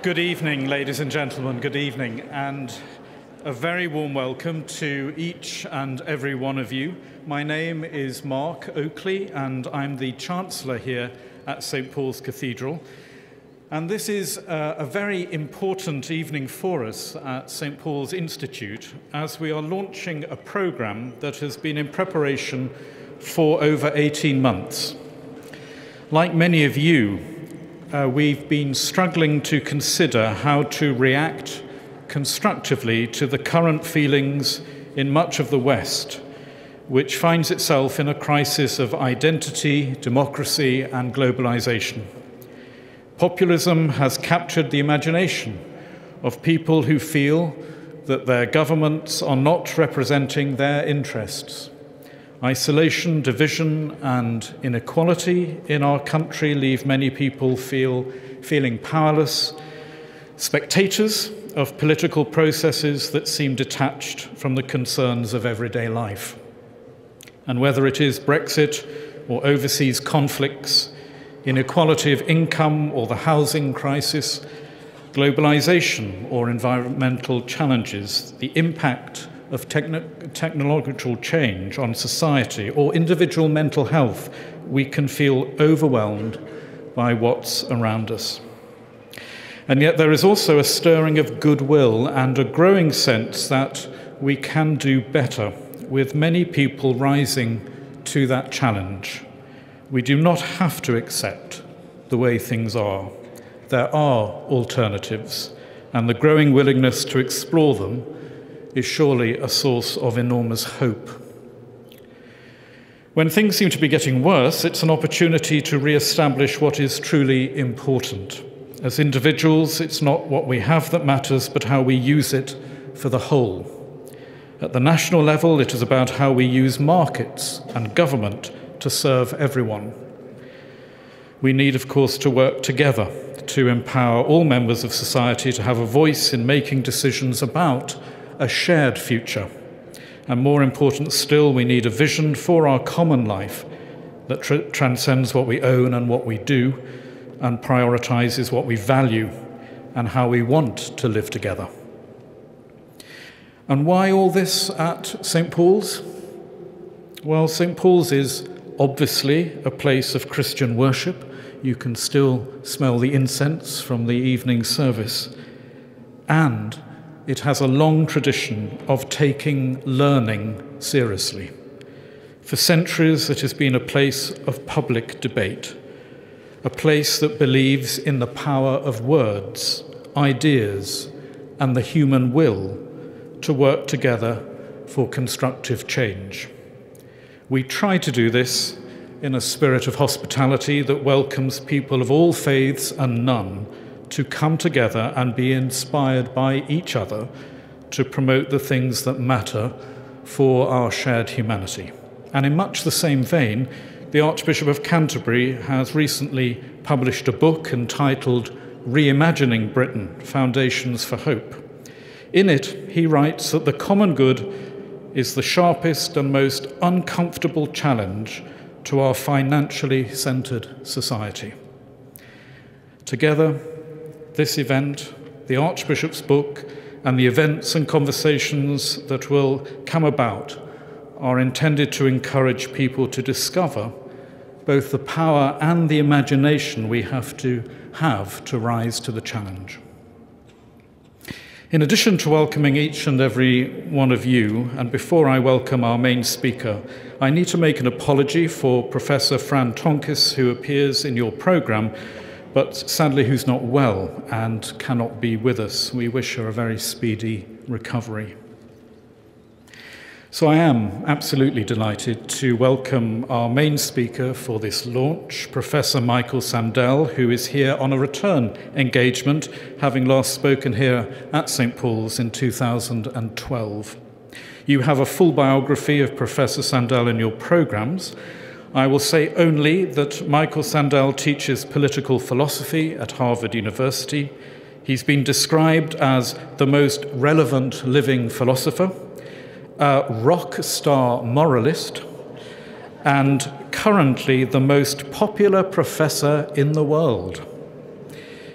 Good evening, ladies and gentlemen, good evening, and a very warm welcome to each and every one of you. My name is Mark Oakley, and I'm the Chancellor here at St. Paul's Cathedral. And this is a very important evening for us at St. Paul's Institute, as we are launching a program that has been in preparation for over 18 months. Like many of you, we've been struggling to consider how to react constructively to the current feelings in much of the West, which finds itself in a crisis of identity, democracy, and globalization. Populism has captured the imagination of people who feel that their governments are not representing their interests. Isolation, division, and inequality in our country leave many people feeling powerless, spectators of political processes that seem detached from the concerns of everyday life. And whether it is Brexit or overseas conflicts, inequality of income or the housing crisis, globalization or environmental challenges, the impact of technological change on society or individual mental health, we can feel overwhelmed by what's around us. And yet there is also a stirring of goodwill and a growing sense that we can do better, with many people rising to that challenge. We do not have to accept the way things are. There are alternatives, and the growing willingness to explore them is surely a source of enormous hope. When things seem to be getting worse, it's an opportunity to re-establish what is truly important. As individuals, it's not what we have that matters, but how we use it for the whole. At the national level, it is about how we use markets and government to serve everyone. We need, of course, to work together to empower all members of society to have a voice in making decisions about a shared future. And more important still, we need a vision for our common life that transcends what we own and what we do, and prioritizes what we value and how we want to live together. And why all this at St. Paul's? Well, St. Paul's is obviously a place of Christian worship. You can still smell the incense from the evening service. And it has a long tradition of taking learning seriously. For centuries, it has been a place of public debate, a place that believes in the power of words, ideas, and the human will to work together for constructive change. We try to do this in a spirit of hospitality that welcomes people of all faiths and none to come together and be inspired by each other to promote the things that matter for our shared humanity. And in much the same vein, the Archbishop of Canterbury has recently published a book entitled Reimagining Britain: Foundations for Hope. In it, he writes that the common good is the sharpest and most uncomfortable challenge to our financially centred society. Together, this event, the Archbishop's book, and the events and conversations that will come about are intended to encourage people to discover both the power and the imagination we have to rise to the challenge. In addition to welcoming each and every one of you, and before I welcome our main speaker, I need to make an apology for Professor Fran Tonkis, who appears in your programme, but sadly who's not well and cannot be with us. We wish her a very speedy recovery. So I am absolutely delighted to welcome our main speaker for this launch, Professor Michael Sandel, who is here on a return engagement, having last spoken here at St. Paul's in 2012. You have a full biography of Professor Sandel in your programmes. I will say only that Michael Sandel teaches political philosophy at Harvard University. He's been described as the most relevant living philosopher, a rock star moralist, and currently the most popular professor in the world.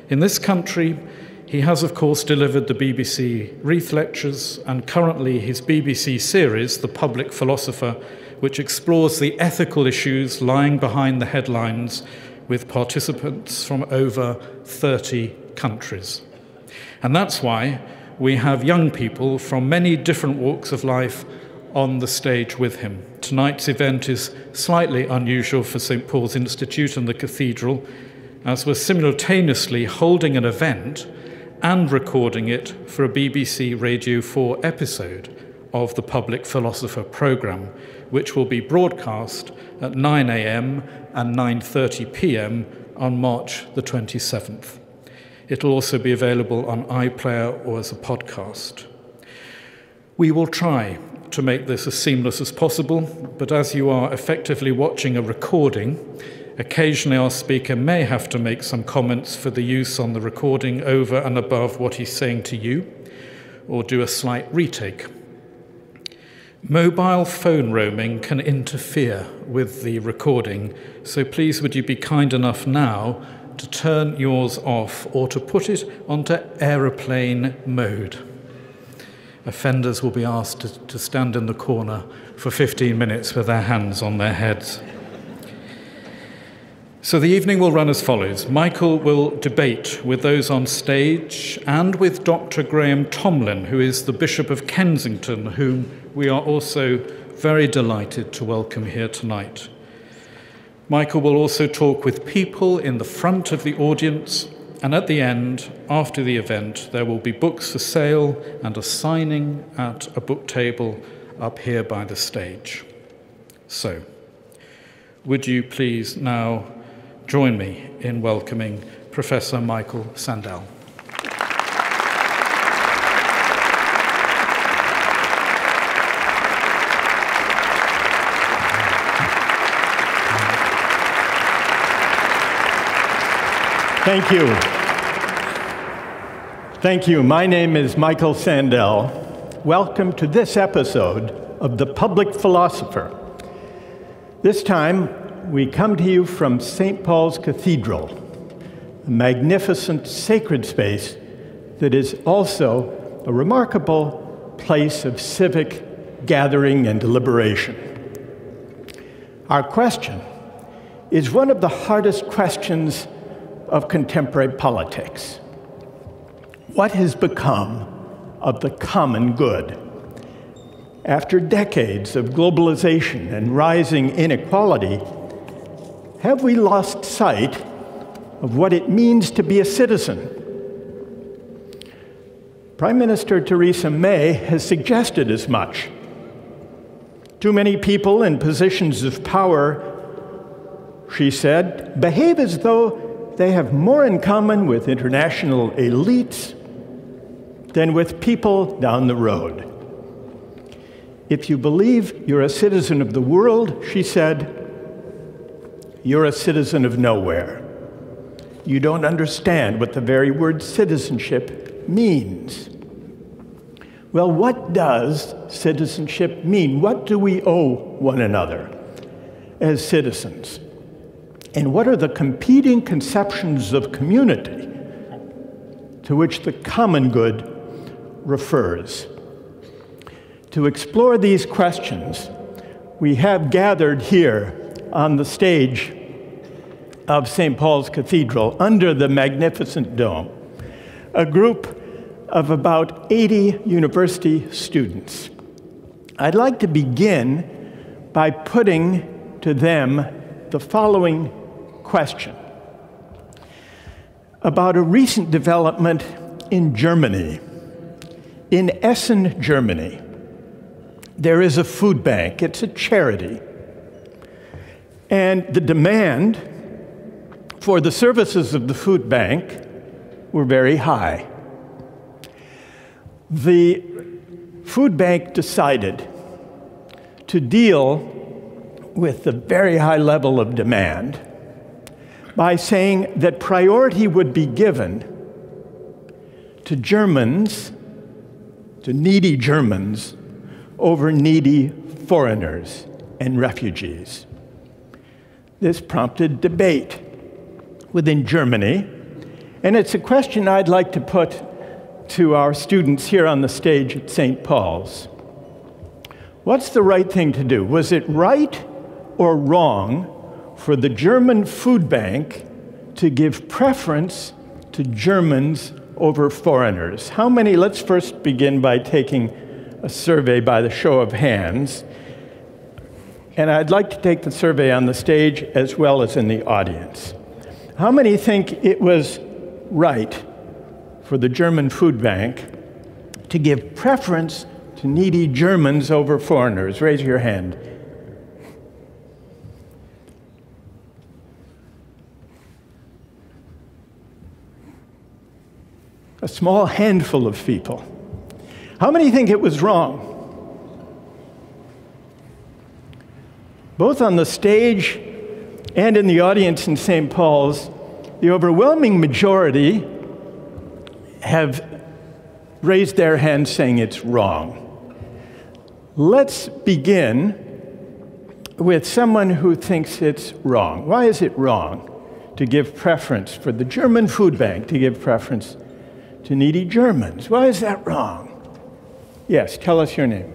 In this country, He has, of course, delivered the BBC Wreath Lectures and currently his BBC series, The Public Philosopher, which explores the ethical issues lying behind the headlines with participants from over 30 countries. And that's why we have young people from many different walks of life on the stage with him. Tonight's event is slightly unusual for St. Paul's Institute and the Cathedral, as we're simultaneously holding an event and recording it for a BBC Radio 4 episode of the Public Philosopher programme, which will be broadcast at 9 a.m. and 9:30 p.m. on March the 27th. It'll also be available on iPlayer or as a podcast. We will try to make this as seamless as possible, but as you are effectively watching a recording, occasionally our speaker may have to make some comments for the use on the recording over and above what he's saying to you, or do a slight retake. Mobile phone roaming can interfere with the recording, so please would you be kind enough now to turn yours off or to put it onto aeroplane mode. Offenders will be asked to stand in the corner for 15 minutes with their hands on their heads. So the evening will run as follows. Michael will debate with those on stage and with Dr. Graham Tomlin, who is the Bishop of Kensington, whom we are also very delighted to welcome here tonight. Michael will also talk with people in the front of the audience, and at the end, after the event, there will be books for sale and a signing at a book table up here by the stage. So, would you please now join me in welcoming Professor Michael Sandel. Thank you. Thank you. My name is Michael Sandel. Welcome to this episode of The Public Philosopher. This time, we come to you from St. Paul's Cathedral, a magnificent sacred space that is also a remarkable place of civic gathering and deliberation. Our question is one of the hardest questions of contemporary politics. What has become of the common good? After decades of globalization and rising inequality, have we lost sight of what it means to be a citizen? Prime Minister Theresa May has suggested as much. Too many people in positions of power, she said, behave as though they have more in common with international elites than with people down the road. If you believe you're a citizen of the world, she said, you're a citizen of nowhere. You don't understand what the very word citizenship means. Well, what does citizenship mean? What do we owe one another as citizens? And what are the competing conceptions of community to which the common good refers? To explore these questions, we have gathered here on the stage of St. Paul's Cathedral under the magnificent dome, a group of about 80 university students. I'd like to begin by putting to them the following question about a recent development in Germany, in Essen, Germany. There is a food bank. It's a charity. And the demand for the services of the food bank were very high. The food bank decided to deal with the very high level of demand by saying that priority would be given to Germans, to needy Germans, over needy foreigners and refugees. This prompted debate within Germany And it's a question I'd like to put to our students here on the stage at St. Paul's. What's the right thing to do? Was it right or wrong for the German food bank to give preference to Germans over foreigners? How many? Let's first begin by taking a survey by the show of hands. And I'd like to take the survey on the stage as well as in the audience. How many think it was right for the German food bank to give preference to needy Germans over foreigners? Raise your hand. A small handful of people. How many think it was wrong? Both on the stage and in the audience in St. Paul's, the overwhelming majority have raised their hands saying it's wrong. Let's begin with someone who thinks it's wrong. Why is it wrong to give preference for the German food bank to give preference to needy Germans? Why is that wrong? Yes, tell us your name.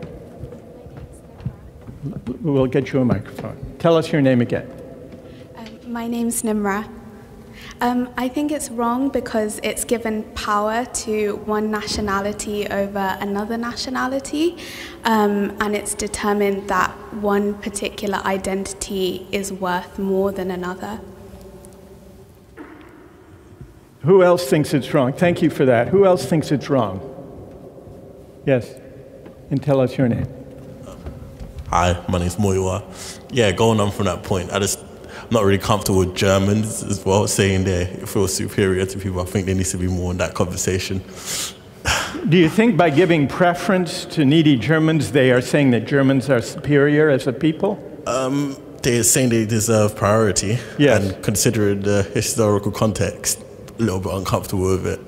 We'll get you a microphone. Tell us your name again. My name's Nimra. I think it's wrong because it's given power to one nationality over another nationality, and it's determined that one particular identity is worth more than another. Who else thinks it's wrong? Thank you for that. Who else thinks it's wrong? Yes, and tell us your name. Hi, my name's Moiwa. Yeah, going on from that point, I'm not really comfortable with Germans as well, saying they feel superior to people. I think there needs to be more in that conversation. Do you think by giving preference to needy Germans, they are saying that Germans are superior as a people? They're saying they deserve priority. Yes. And considering the historical context, a little bit uncomfortable with it.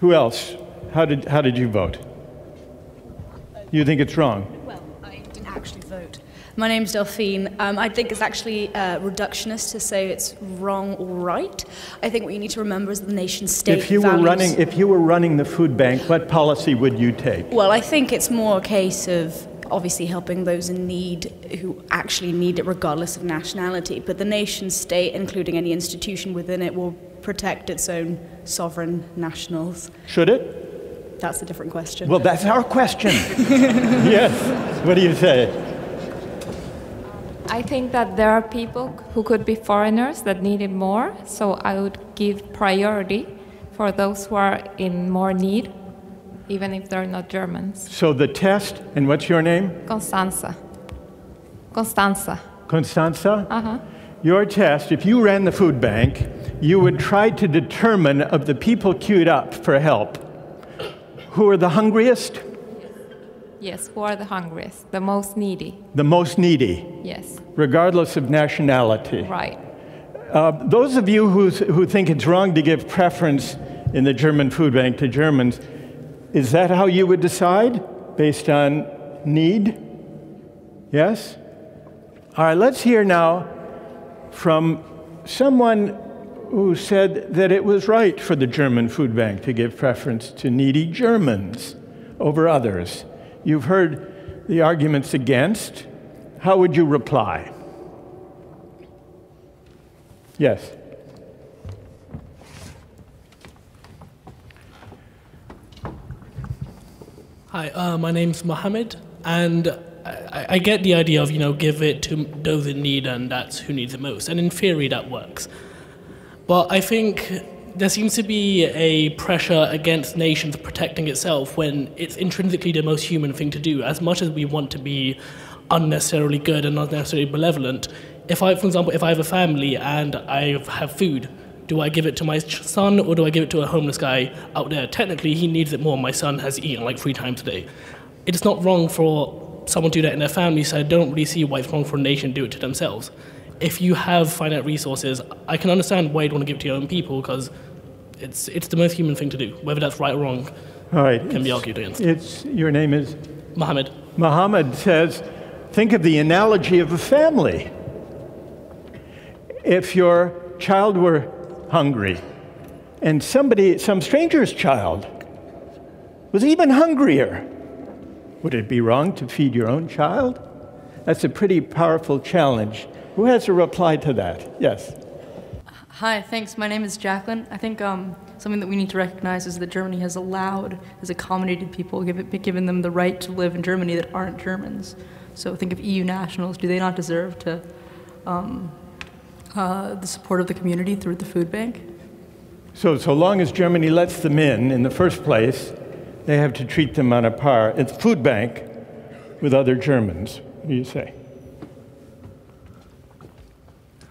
Who else? How did you vote? You think it's wrong? Well, I didn't actually vote. My name's Delphine. I think it's actually reductionist to say it's wrong or right. I think what you need to remember is the nation-state values. If you were running the food bank, what policy would you take? Well, I think it's more a case of obviously helping those in need who actually need it regardless of nationality. But the nation-state, including any institution within it, will protect its own sovereign nationals. Should it? That's a different question. Well, that's our question. Yes. What do you say? I think that there are people who could be foreigners that need it more, so I would give priority for those who are in more need, even if they're not Germans. So the test, and what's your name? Constanza. Constanza. Constanza? Uh-huh. Your test, if you ran the food bank, you would try to determine of the people queued up for help, who are the hungriest? Yes, who are the hungriest? The most needy. The most needy? Yes. Regardless of nationality? Right. Those of you who think it's wrong to give preference in the German food bank to Germans, is that how you would decide? Based on need? Yes? All right, let's hear now from someone who said that it was right for the German food bank to give preference to needy Germans over others. You've heard the arguments against. How would you reply? Yes. Hi, my name's Mohammed, and I get the idea of, give it to those in need, and that's who needs it most. And in theory, that works. Well, I think there seems to be a pressure against nations protecting itself when it's intrinsically the most human thing to do. As much as we want to be unnecessarily good and unnecessarily benevolent, for example, if I have a family and I have food, do I give it to my son or do I give it to a homeless guy out there? Technically, he needs it more. My son has eaten like 3 times a day. It's not wrong for someone to do that in their family, so I don't really see why it's wrong for a nation to do it to themselves. If you have finite resources, I can understand why you'd want to give it to your own people, because it's the most human thing to do. Whether that's right or wrong, all right, can be argued against. Your name is? Mohammed. Mohammed says, think of the analogy of a family. If your child were hungry. And somebody, some stranger's child, was even hungrier. Would it be wrong to feed your own child? That's a pretty powerful challenge. Who has a reply to that? Yes. Hi, thanks. My name is Jacqueline. I think something that we need to recognize is that Germany has allowed, has accommodated people, given them the right to live in Germany that aren't Germans. So think of EU nationals. Do they not deserve to the support of the community through the food bank? So long as Germany lets them in the first place, they have to treat them on a par at the food bank with other Germans. What do you say?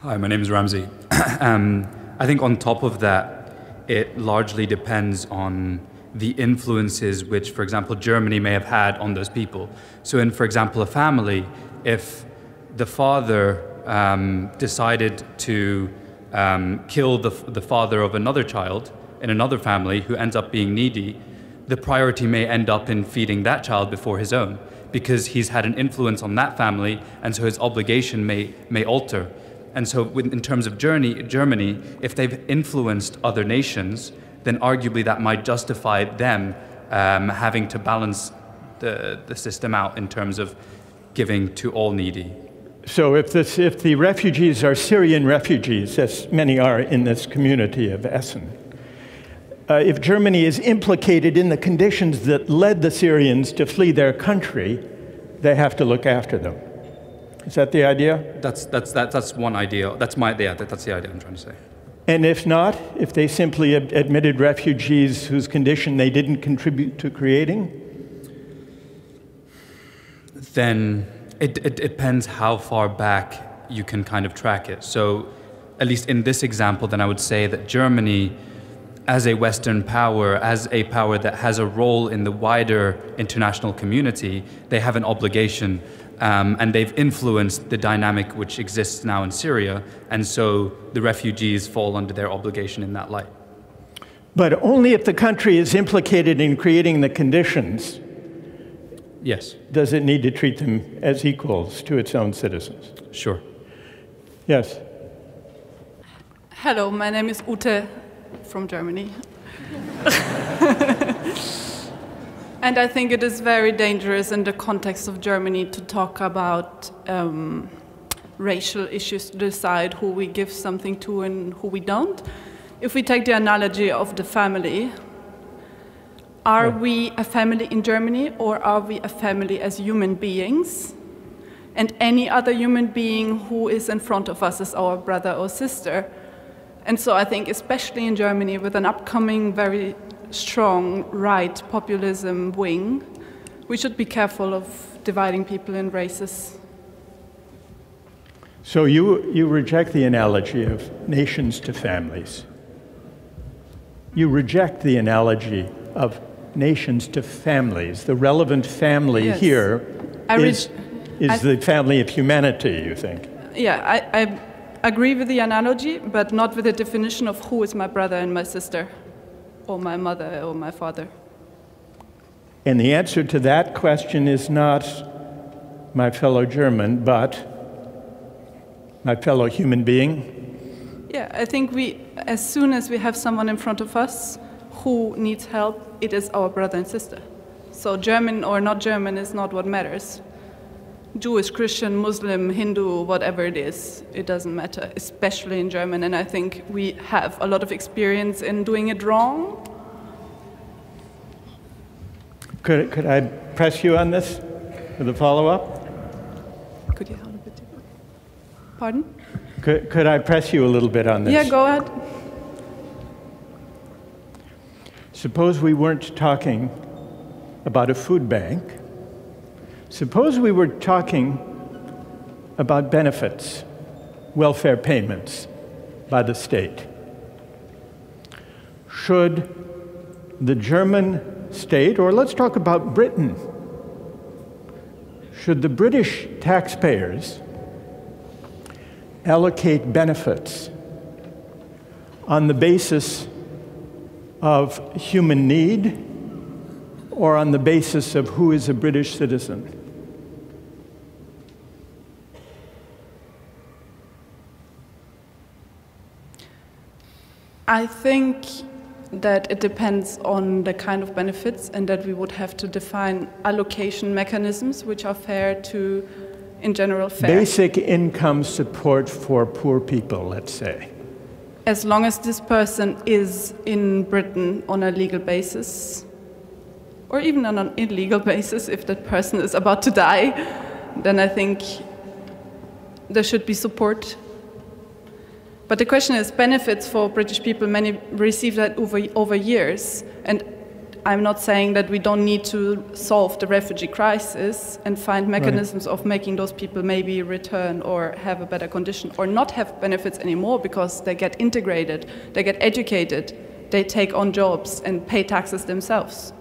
Hi, my name is Ramsey. I think on top of that, it largely depends on the influences which, for example, Germany may have had on those people. So in, for example, a family, if the father decided to kill the father of another child in another family who ends up being needy, the priority may end up in feeding that child before his own, because he's had an influence on that family, and so his obligation may alter. And so in terms of Germany, if they've influenced other nations, then arguably that might justify them having to balance the system out in terms of giving to all needy. So if the refugees are Syrian refugees, as many are in this community of Essen, if Germany is implicated in the conditions that led the Syrians to flee their country, they have to look after them. Is that the idea? That's one idea. That's the idea I'm trying to say. And if not, if they simply admitted refugees whose condition they didn't contribute to creating? Then it depends how far back you can kind of track it. So at least in this example, then I would say that Germany, as a Western power, as a power that has a role in the wider international community, they have an obligation, and they've influenced the dynamic which exists now in Syria, and so the refugees fall under their obligation in that light. But only if the country is implicated in creating the conditions, yes, does it need to treat them as equals to its own citizens. Sure. Yes. Hello, my name is Ute. From Germany. And I think it is very dangerous in the context of Germany to talk about racial issues, to decide who we give something to and who we don't. If we take the analogy of the family, are we a family in Germany, or are we a family as human beings? And any other human being who is in front of us is our brother or sister. And so I think, especially in Germany, with an upcoming very strong right populism wing, we should be careful of dividing people in races. So you reject the analogy of nations to families. You reject the analogy of nations to families. The relevant family here is the family of humanity, you think? Yeah. I agree with the analogy, but not with the definition of who is my brother and my sister, or my mother or my father. And the answer to that question is not my fellow German, but my fellow human being. Yeah, I think we, as soon as we have someone in front of us who needs help, it is our brother and sister. So German or not German is not what matters. Jewish, Christian, Muslim, Hindu, whatever it is, it doesn't matter, especially in German. And I think we have a lot of experience in doing it wrong. Could I press you on this with a follow-up? Could you hold a bit? Pardon? Could I press you a little bit on this? Yeah, go ahead. Suppose we weren't talking about a food bank. Suppose we were talking about benefits, welfare payments by the state. Should the German state, or let's talk about Britain, should the British taxpayers allocate benefits on the basis of human need, or on the basis of who is a British citizen? I think that it depends on the kind of benefits, and that we would have to define allocation mechanisms which are fair to, in general, fair. Basic income support for poor people, let's say. As long as this person is in Britain on a legal basis, or even on an illegal basis, if that person is about to die, then I think there should be support. But the question is, benefits for British people, many receive that over years. And I'm not saying that we don't need to solve the refugee crisis and find mechanisms of making those people maybe return or have a better condition or not have benefits anymore, because they get integrated, they get educated, they take on jobs and pay taxes themselves.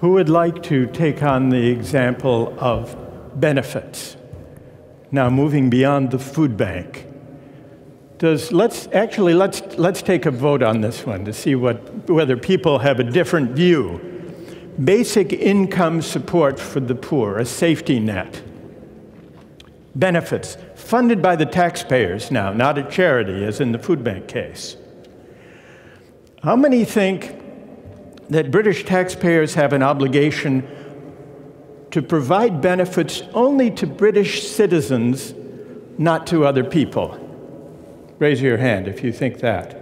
Who would like to take on the example of benefits? Now, moving beyond the food bank. Let's take a vote on this one to see whether people have a different view. Basic income support for the poor, a safety net. Benefits, funded by the taxpayers now, not a charity, as in the food bank case. How many think that British taxpayers have an obligation to provide benefits only to British citizens, not to other people? Raise your hand if you think that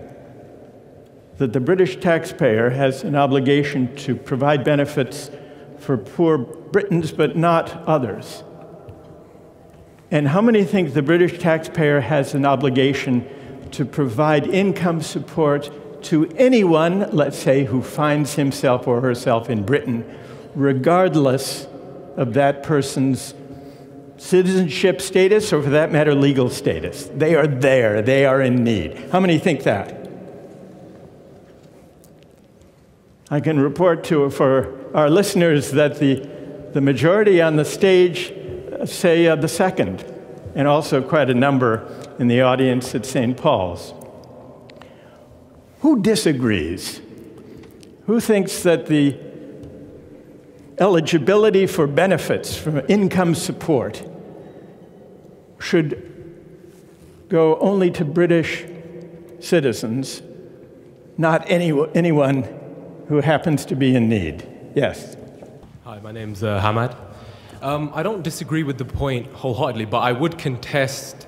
the British taxpayer has an obligation to provide benefits for poor Britons, but not others. And how many think the British taxpayer has an obligation to provide income support to anyone, let's say, who finds himself or herself in Britain, regardless of that person's citizenship status, or for that matter, legal status? They are there. They are in need. How many think that? I can report for our listeners that the majority on the stage say the second, and also quite a number in the audience at St. Paul's. Who disagrees? Who thinks that the eligibility for benefits from income support should go only to British citizens, not anyone who happens to be in need? Yes. Hi, my name's Ahmad. I don't disagree with the point wholeheartedly, but I would contest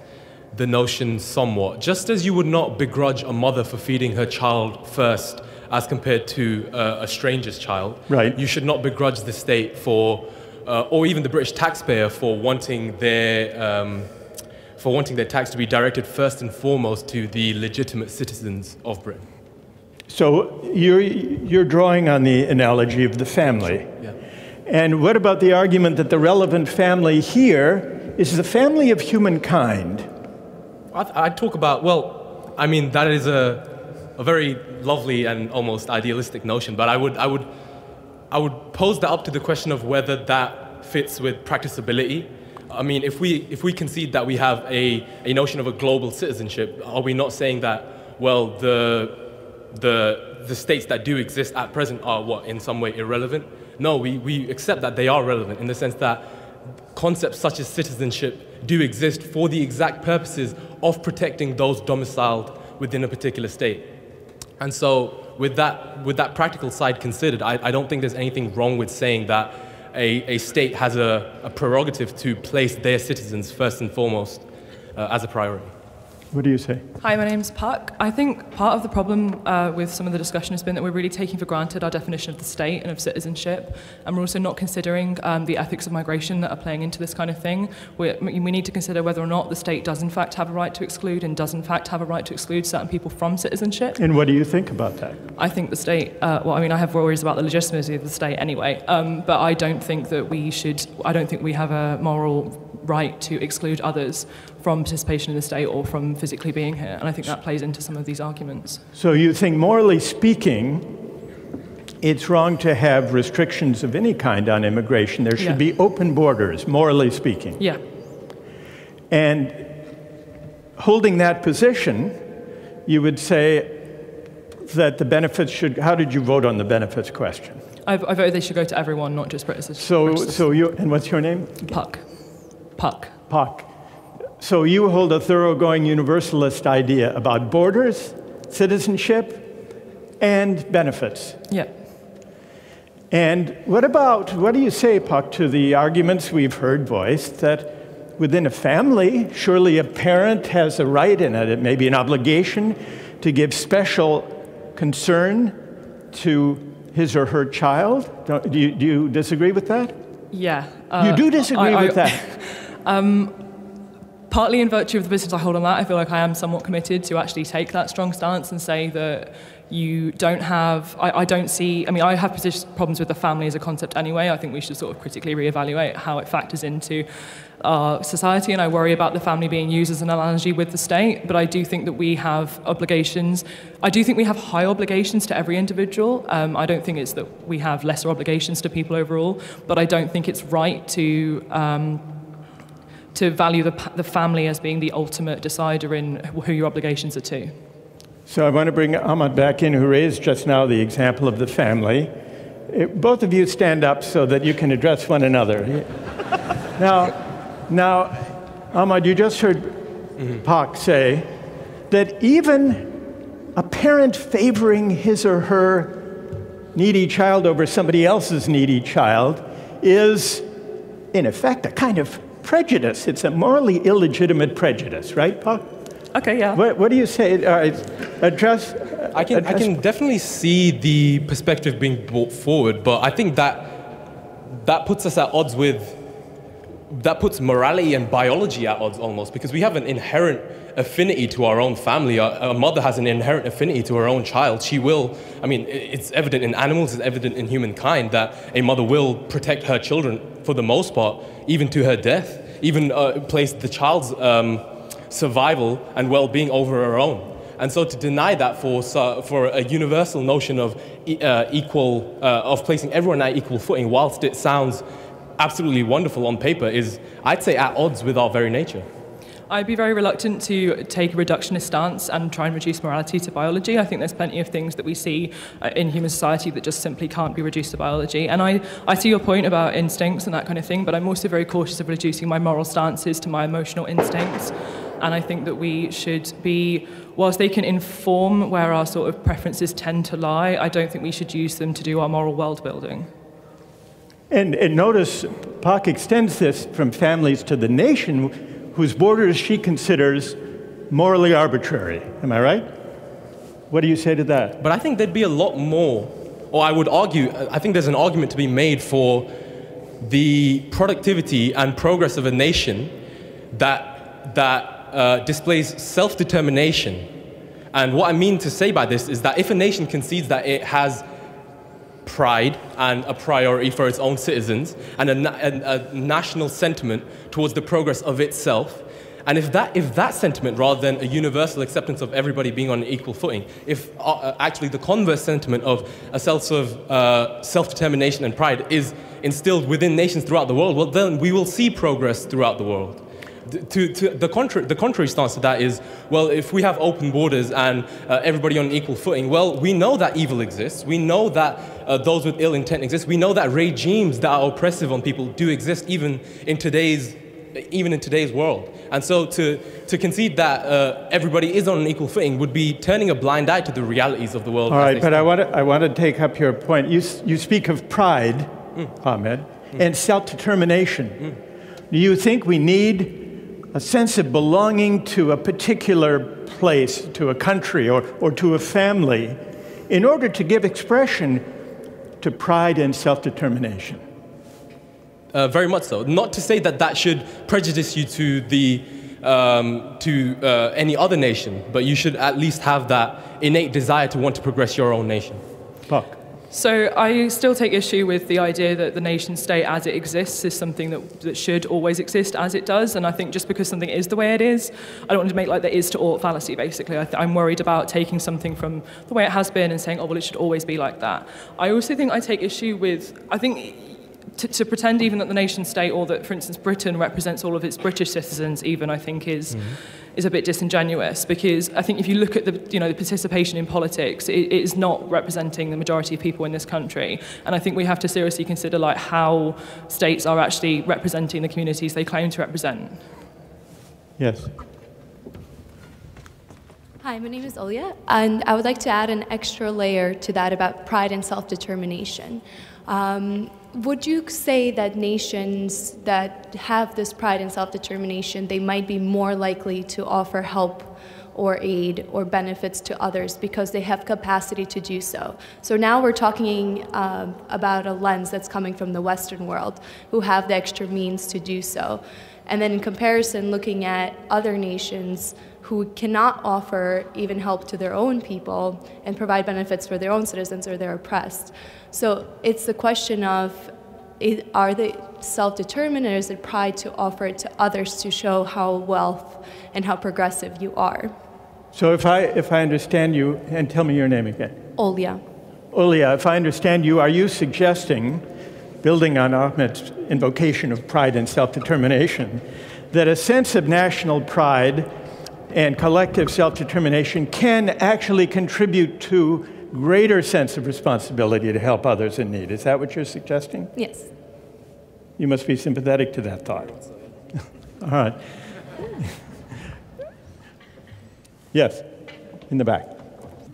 the notion somewhat. Just as you would not begrudge a mother for feeding her child first as compared to a stranger's child, right, you should not begrudge the state for, or even the British taxpayer for wanting their tax to be directed first and foremost to the legitimate citizens of Britain. So you're drawing on the analogy of the family. Sure. Yeah. And what about the argument that the relevant family here is the family of humankind? I'd talk about, well, I mean, that is a very lovely and almost idealistic notion, but I would pose that up to the question of whether that fits with practicability. I mean, if we concede that we have a notion of a global citizenship, are we not saying that, well, the states that do exist at present are, what, in some way irrelevant? No, we accept that they are relevant in the sense that concepts such as citizenship do exist for the exact purposes of protecting those domiciled within a particular state. And so with that practical side considered, I don't think there's anything wrong with saying that a state has a prerogative to place their citizens first and foremost as a priority. What do you say? Hi, my name's Park. I think part of the problem with some of the discussion has been that we're really taking for granted our definition of the state and of citizenship, and we're also not considering the ethics of migration that are playing into this kind of thing. We need to consider whether or not the state does in fact have a right to exclude and does in fact have a right to exclude certain people from citizenship. And what do you think about that? I think the state, well, I mean, I have worries about the legitimacy of the state anyway, but I don't think that we should, I don't think we have a moral right to exclude others from participation in the state or from physically being here. And I think that plays into some of these arguments. So you think, morally speaking, it's wrong to have restrictions of any kind on immigration. There should be open borders, morally speaking. Yeah. And holding that position, you would say that the benefits should, how did you vote on the benefits question? I voted they should go to everyone, not just British. So you, and what's your name? Puck. Puck. Puck. So you hold a thoroughgoing universalist idea about borders citizenship and benefits. Yeah. And what do you say, Puck, to the arguments we've heard voiced that within a family, surely a parent has a right and it may be an obligation to give special concern to his or her child? Do you disagree with that? Yeah. You do disagree with that? Partly in virtue of the positions I hold on that, I feel like I am somewhat committed to actually take that strong stance and say that you don't have, I don't see, I mean, I have problems with the family as a concept anyway. I think we should sort of critically reevaluate how it factors into our society, and I worry about the family being used as an analogy with the state, but I do think that we have obligations. I do think we have high obligations to every individual. I don't think it's that we have lesser obligations to people overall, but I don't think it's right to value the family as being the ultimate decider in who your obligations are to. So I want to bring Ahmad back in, who raised just now the example of the family. Both of you stand up so that you can address one another. Now, Ahmad, you just heard Park say that even a parent favoring his or her needy child over somebody else's needy child is, in effect, a kind of prejudice. It's a morally illegitimate prejudice, right, Park? Okay, yeah. What do you say? I can definitely see the perspective being brought forward, but I think that puts us at odds with, that puts morality and biology at odds almost, because we have an inherent affinity to our own family. A mother has an inherent affinity to her own child. She will, I mean, it's evident in animals, it's evident in humankind that a mother will protect her children for the most part, even to her death, even place the child's survival and well-being over her own. And so to deny that for a universal notion of of placing everyone at equal footing, whilst it sounds absolutely wonderful on paper, is, I'd say, at odds with our very nature. I'd be very reluctant to take a reductionist stance and try and reduce morality to biology. I think there's plenty of things that we see in human society that just simply can't be reduced to biology. And I see your point about instincts and that kind of thing, but I'm also very cautious of reducing my moral stances to my emotional instincts. And I think that we should be, whilst they can inform where our sort of preferences tend to lie, I don't think we should use them to do our moral world building. And notice, Park extends this from families to the nation, whose borders she considers morally arbitrary. Am I right? What do you say to that? But I think there'd be a lot more, or I would argue, I think there's an argument to be made for the productivity and progress of a nation that displays self-determination. And what I mean to say by this is that if a nation concedes that it has pride and a priority for its own citizens and a national sentiment towards the progress of itself, and if that sentiment, rather than a universal acceptance of everybody being on an equal footing, if actually the converse sentiment of a sense of self-determination and pride is instilled within nations throughout the world, well, then we will see progress throughout the world. The contrary stance to that is, well, if we have open borders and everybody on an equal footing, well, we know that evil exists. We know that those with ill intent exist. We know that regimes that are oppressive on people do exist, even in today's world. And so to concede that everybody is on an equal footing would be turning a blind eye to the realities of the world. All right, but I want to take up your point. You speak of pride, Ahmad, and self-determination. Do you think we need a sense of belonging to a particular place, to a country, or to a family, in order to give expression to pride and self-determination? Very much so. Not to say that that should prejudice you to any other nation, but you should at least have that innate desire to want to progress your own nation. Park. So I still take issue with the idea that the nation state as it exists is something that should always exist as it does. And I think just because something is the way it is, I don't want to make like the is to ought fallacy, basically. I'm worried about taking something from the way it has been and saying, oh, well, it should always be like that. I also think I take issue with, I think, to pretend even that the nation state, or that, for instance, Britain represents all of its British citizens even, I think is a bit disingenuous, because I think if you look at the participation in politics, it is not representing the majority of people in this country. And I think we have to seriously consider like how states are actually representing the communities they claim to represent. Yes. Hi, my name is Olya, and I would like to add an extra layer to that about pride and self-determination. Would you say that nations that have this pride and self-determination, they might be more likely to offer help or aid or benefits to others because they have capacity to do so? So now we're talking about a lens that's coming from the Western world, who have the extra means to do so. And then in comparison, looking at other nations who cannot offer even help to their own people and provide benefits for their own citizens, or they're oppressed. So it's the question of, are they self-determined, or is it pride to offer it to others to show how wealth and how progressive you are? So if I understand you, and tell me your name again. Olya. Olya, if I understand you, are you suggesting, building on Ahmad's invocation of pride and self-determination, that a sense of national pride and collective self-determination can actually contribute to greater sense of responsibility to help others in need? Is that what you're suggesting? Yes. You must be sympathetic to that thought. All right. Yes, in the back.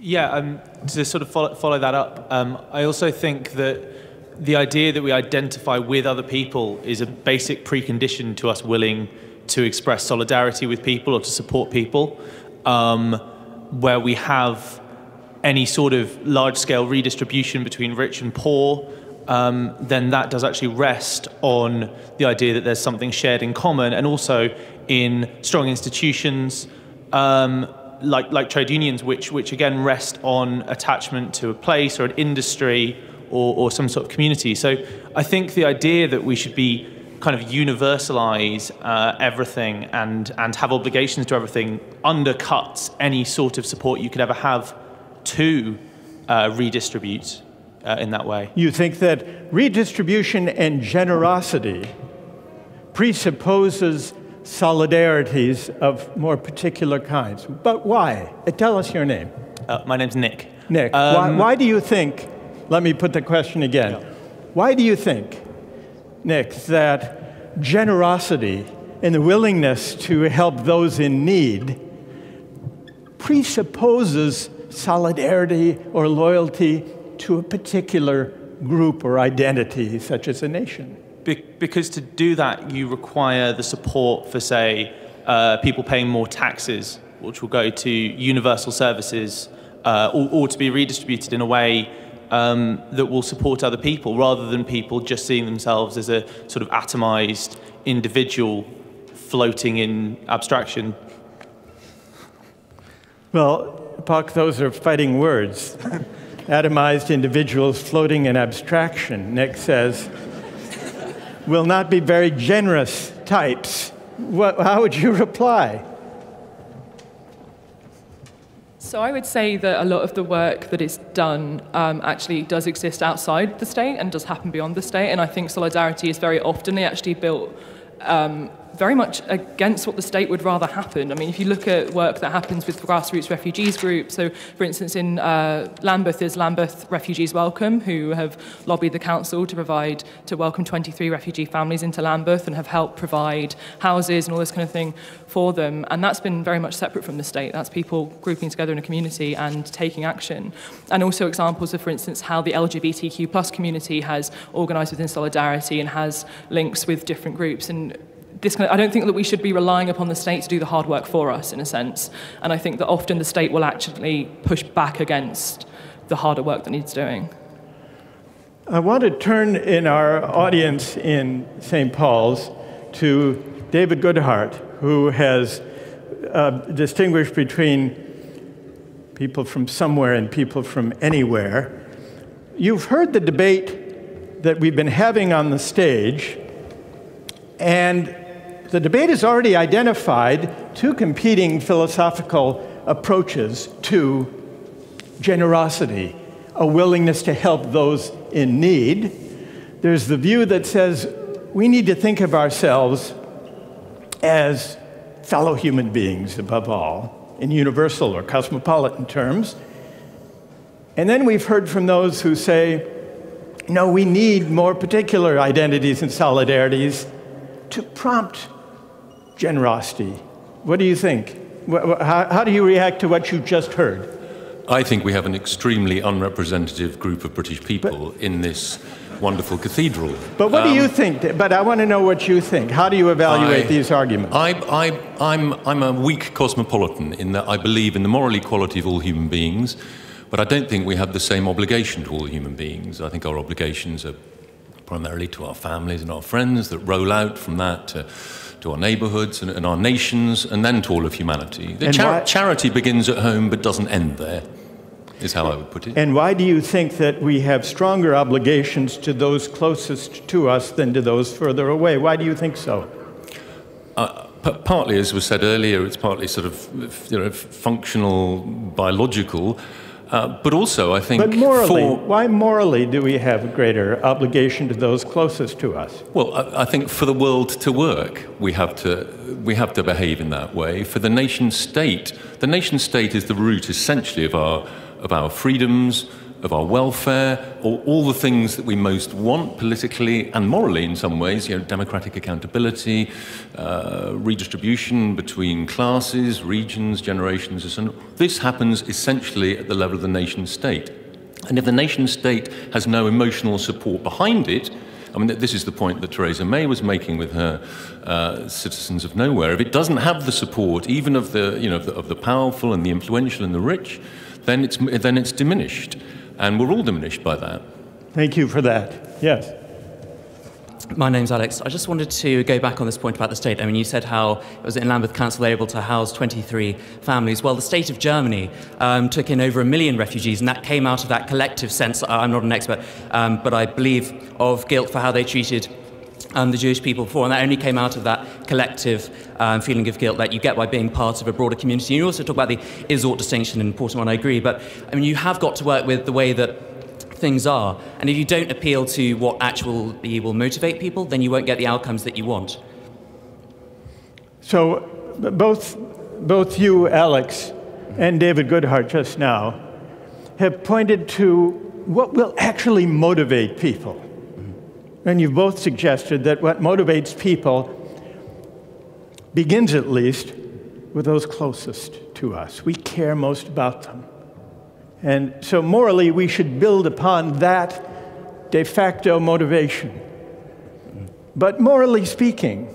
Yeah, to sort of follow that up, I also think that the idea that we identify with other people is a basic precondition to us willing to express solidarity with people or to support people. Where we have any sort of large-scale redistribution between rich and poor, then that does actually rest on the idea that there's something shared in common, and also in strong institutions like trade unions, which again rest on attachment to a place or an industry or some sort of community. So I think the idea that we should be kind of universalize everything and have obligations to everything undercuts any sort of support you could ever have to redistribute in that way. You think that redistribution and generosity presupposes solidarities of more particular kinds. But why? Tell us your name. My name's Nick. Nick, why do you think, let me put the question again, yeah. Why do you think, Nick, that generosity and the willingness to help those in need presupposes solidarity or loyalty to a particular group or identity, such as a nation? Because to do that, you require the support for, say, people paying more taxes, which will go to universal services, or to be redistributed in a way that will support other people, rather than people just seeing themselves as a sort of atomized individual floating in abstraction. Well, Park, those are fighting words. Atomized individuals floating in abstraction, Nick says, will not be very generous types. How would you reply? So I would say that a lot of the work that is done actually does exist outside the state and does happen beyond the state. And I think solidarity is very often actually built very much against what the state would rather happen. I mean, if you look at work that happens with grassroots refugees groups, so for instance in Lambeth, there's Lambeth Refugees Welcome, who have lobbied the council to welcome 23 refugee families into Lambeth and have helped provide houses and all this kind of thing for them. And that's been very much separate from the state. That's people grouping together in a community and taking action. And also examples of, for instance, how the LGBTQ plus community has organised within solidarity and has links with different groups. And this kind of, I don't think that we should be relying upon the state to do the hard work for us, in a sense. And I think that often the state will actually push back against the harder work that needs doing. I want to turn in our audience in St. Paul's to David Goodhart, who has distinguished between people from somewhere and people from anywhere. You've heard the debate that we've been having on the stage, and the debate has already identified two competing philosophical approaches to generosity, a willingness to help those in need. There's the view that says we need to think of ourselves as fellow human beings, above all, in universal or cosmopolitan terms. And then we've heard from those who say, no, we need more particular identities and solidarities to prompt generosity. What do you think? How do you react to what you just heard? I think we have an extremely unrepresentative group of British people in this wonderful cathedral. But what do you think? But I want to know what you think. How do you evaluate these arguments? I'm a weak cosmopolitan in that I believe in the moral equality of all human beings, but I don't think we have the same obligation to all human beings. I think our obligations are primarily to our families and our friends that roll out from that to our neighbourhoods and our nations, and then to all of humanity. Charity begins at home but doesn't end there, is how I would put it. And why do you think that we have stronger obligations to those closest to us than to those further away? Why do you think so? Partly, as was said earlier, it's partly sort of functional, biological. But also, I think... But morally, why morally do we have a greater obligation to those closest to us? Well, I think for the world to work, we have to behave in that way. For the nation-state is the root, essentially, of our freedoms, of our welfare, all the things that we most want politically and morally in some ways, democratic accountability, redistribution between classes, regions, generations, and so on. This happens essentially at the level of the nation-state. And if the nation-state has no emotional support behind it, I mean, this is the point that Theresa May was making with her citizens of nowhere. If it doesn't have the support, even of the, of the powerful and the influential and the rich, then it's diminished. And we're all diminished by that. Thank you for that. Yes. My name's Alex. I just wanted to go back on this point about the state. I mean, you said how it was in Lambeth Council able to house 23 families. Well, the state of Germany took in over 1 million refugees, and that came out of that collective sense, I'm not an expert, but I believe, of guilt for how they treated the Jewish people before, and that only came out of that collective feeling of guilt that you get by being part of a broader community. You also talk about the is-ought distinction, an important one, I agree, but I mean, you have got to work with the way that things are, and if you don't appeal to what actually will motivate people, then you won't get the outcomes that you want. So both you, Alex, and David Goodhart just now have pointed to what will actually motivate people. And you've both suggested that what motivates people begins, at least, with those closest to us. We care most about them. And so morally, we should build upon that de facto motivation. But morally speaking,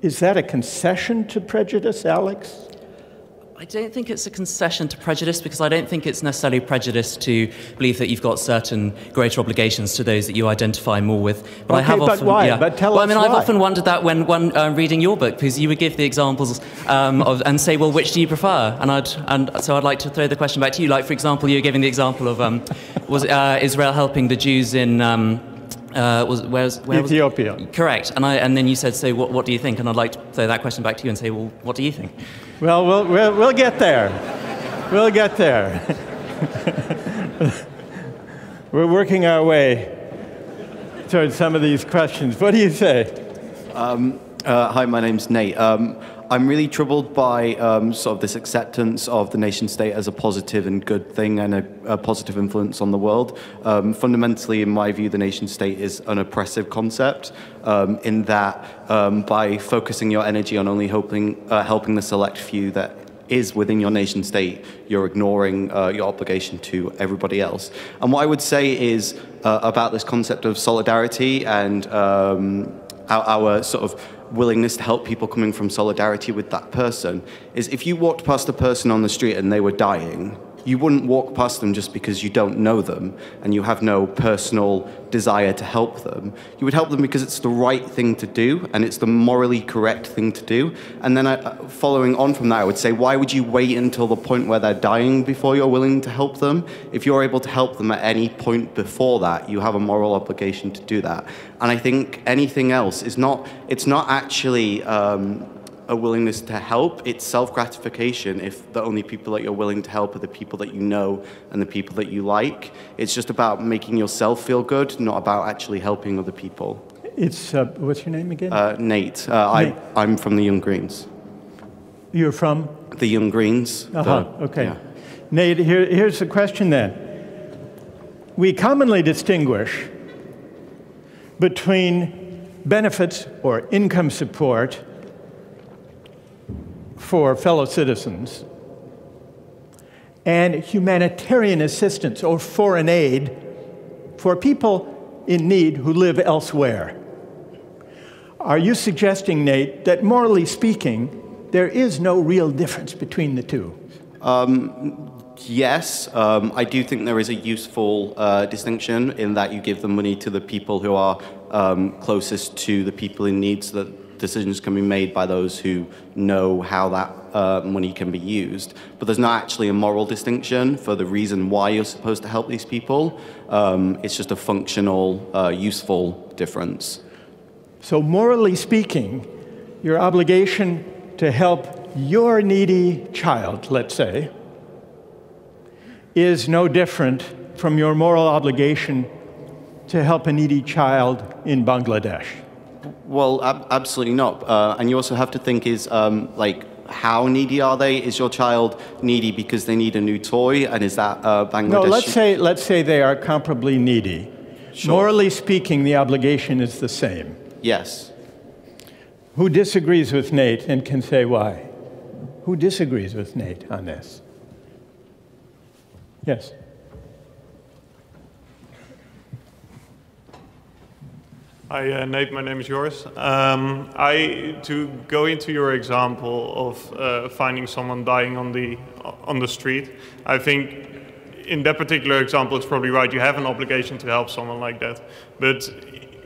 is that a concession to prejudice, Alex? I don't think it's a concession to prejudice, because I don't think it's necessarily prejudice to believe that you've got certain greater obligations to those that you identify more with. But okay, I have but often, why? Yeah. But tell us why. I've often wondered that when one reading your book, because you would give the examples and say, well, which do you prefer? And so I'd like to throw the question back to you. Like, for example, you're giving the example of Israel helping the Jews in Ethiopia. Correct. And then you said, so what do you think? And I'd like to throw that question back to you and say, well, what do you think? Well, we'll get there. We'll get there. We're working our way towards some of these questions. What do you say? Hi, my name's Nate. I'm really troubled by sort of this acceptance of the nation-state as a positive and good thing and a positive influence on the world. Fundamentally, in my view, the nation-state is an oppressive concept in that by focusing your energy on only helping the select few that is within your nation-state, you're ignoring your obligation to everybody else. And what I would say is about this concept of solidarity and our sort of willingness to help people coming from solidarity with that person is if you walked past a person on the street and they were dying, you wouldn't walk past them just because you don't know them and you have no personal desire to help them. You would help them because it's the right thing to do and it's the morally correct thing to do. And then following on from that, I would say, why would you wait until the point where they're dying before you're willing to help them? If you're able to help them at any point before that, you have a moral obligation to do that. And I think anything else is not, it's not actually a willingness to help, it's self-gratification if the only people that you're willing to help are the people that you know and the people that you like. It's just about making yourself feel good, not about actually helping other people. It's, what's your name again? Nate. Nate. I'm from the Young Greens. You're from? The Young Greens. Okay. Yeah. Nate, here's the question then. We commonly distinguish between benefits or income support for fellow citizens, and humanitarian assistance or foreign aid for people in need who live elsewhere. Are you suggesting, Nate, that morally speaking, there is no real difference between the two? Yes, I do think there is a useful distinction in that you give the money to the people who are closest to the people in need so that decisions can be made by those who know how that money can be used. But there's not actually a moral distinction for the reason why you're supposed to help these people. It's just a functional, useful difference. So morally speaking, your obligation to help your needy child, let's say, is no different from your moral obligation to help a needy child in Bangladesh. Well, absolutely not. And you also have to think is, like, how needy are they? Is your child needy because they need a new toy? And is that Bangladesh? No, let's say they are comparably needy. Sure. Morally speaking, the obligation is the same. Yes. Who disagrees with Nate and can say why? Who disagrees with Nate on this? Yes. Hi, Nate, my name is Yours. To go into your example of finding someone dying on the street, I think in that particular example it's probably right. You have an obligation to help someone like that. But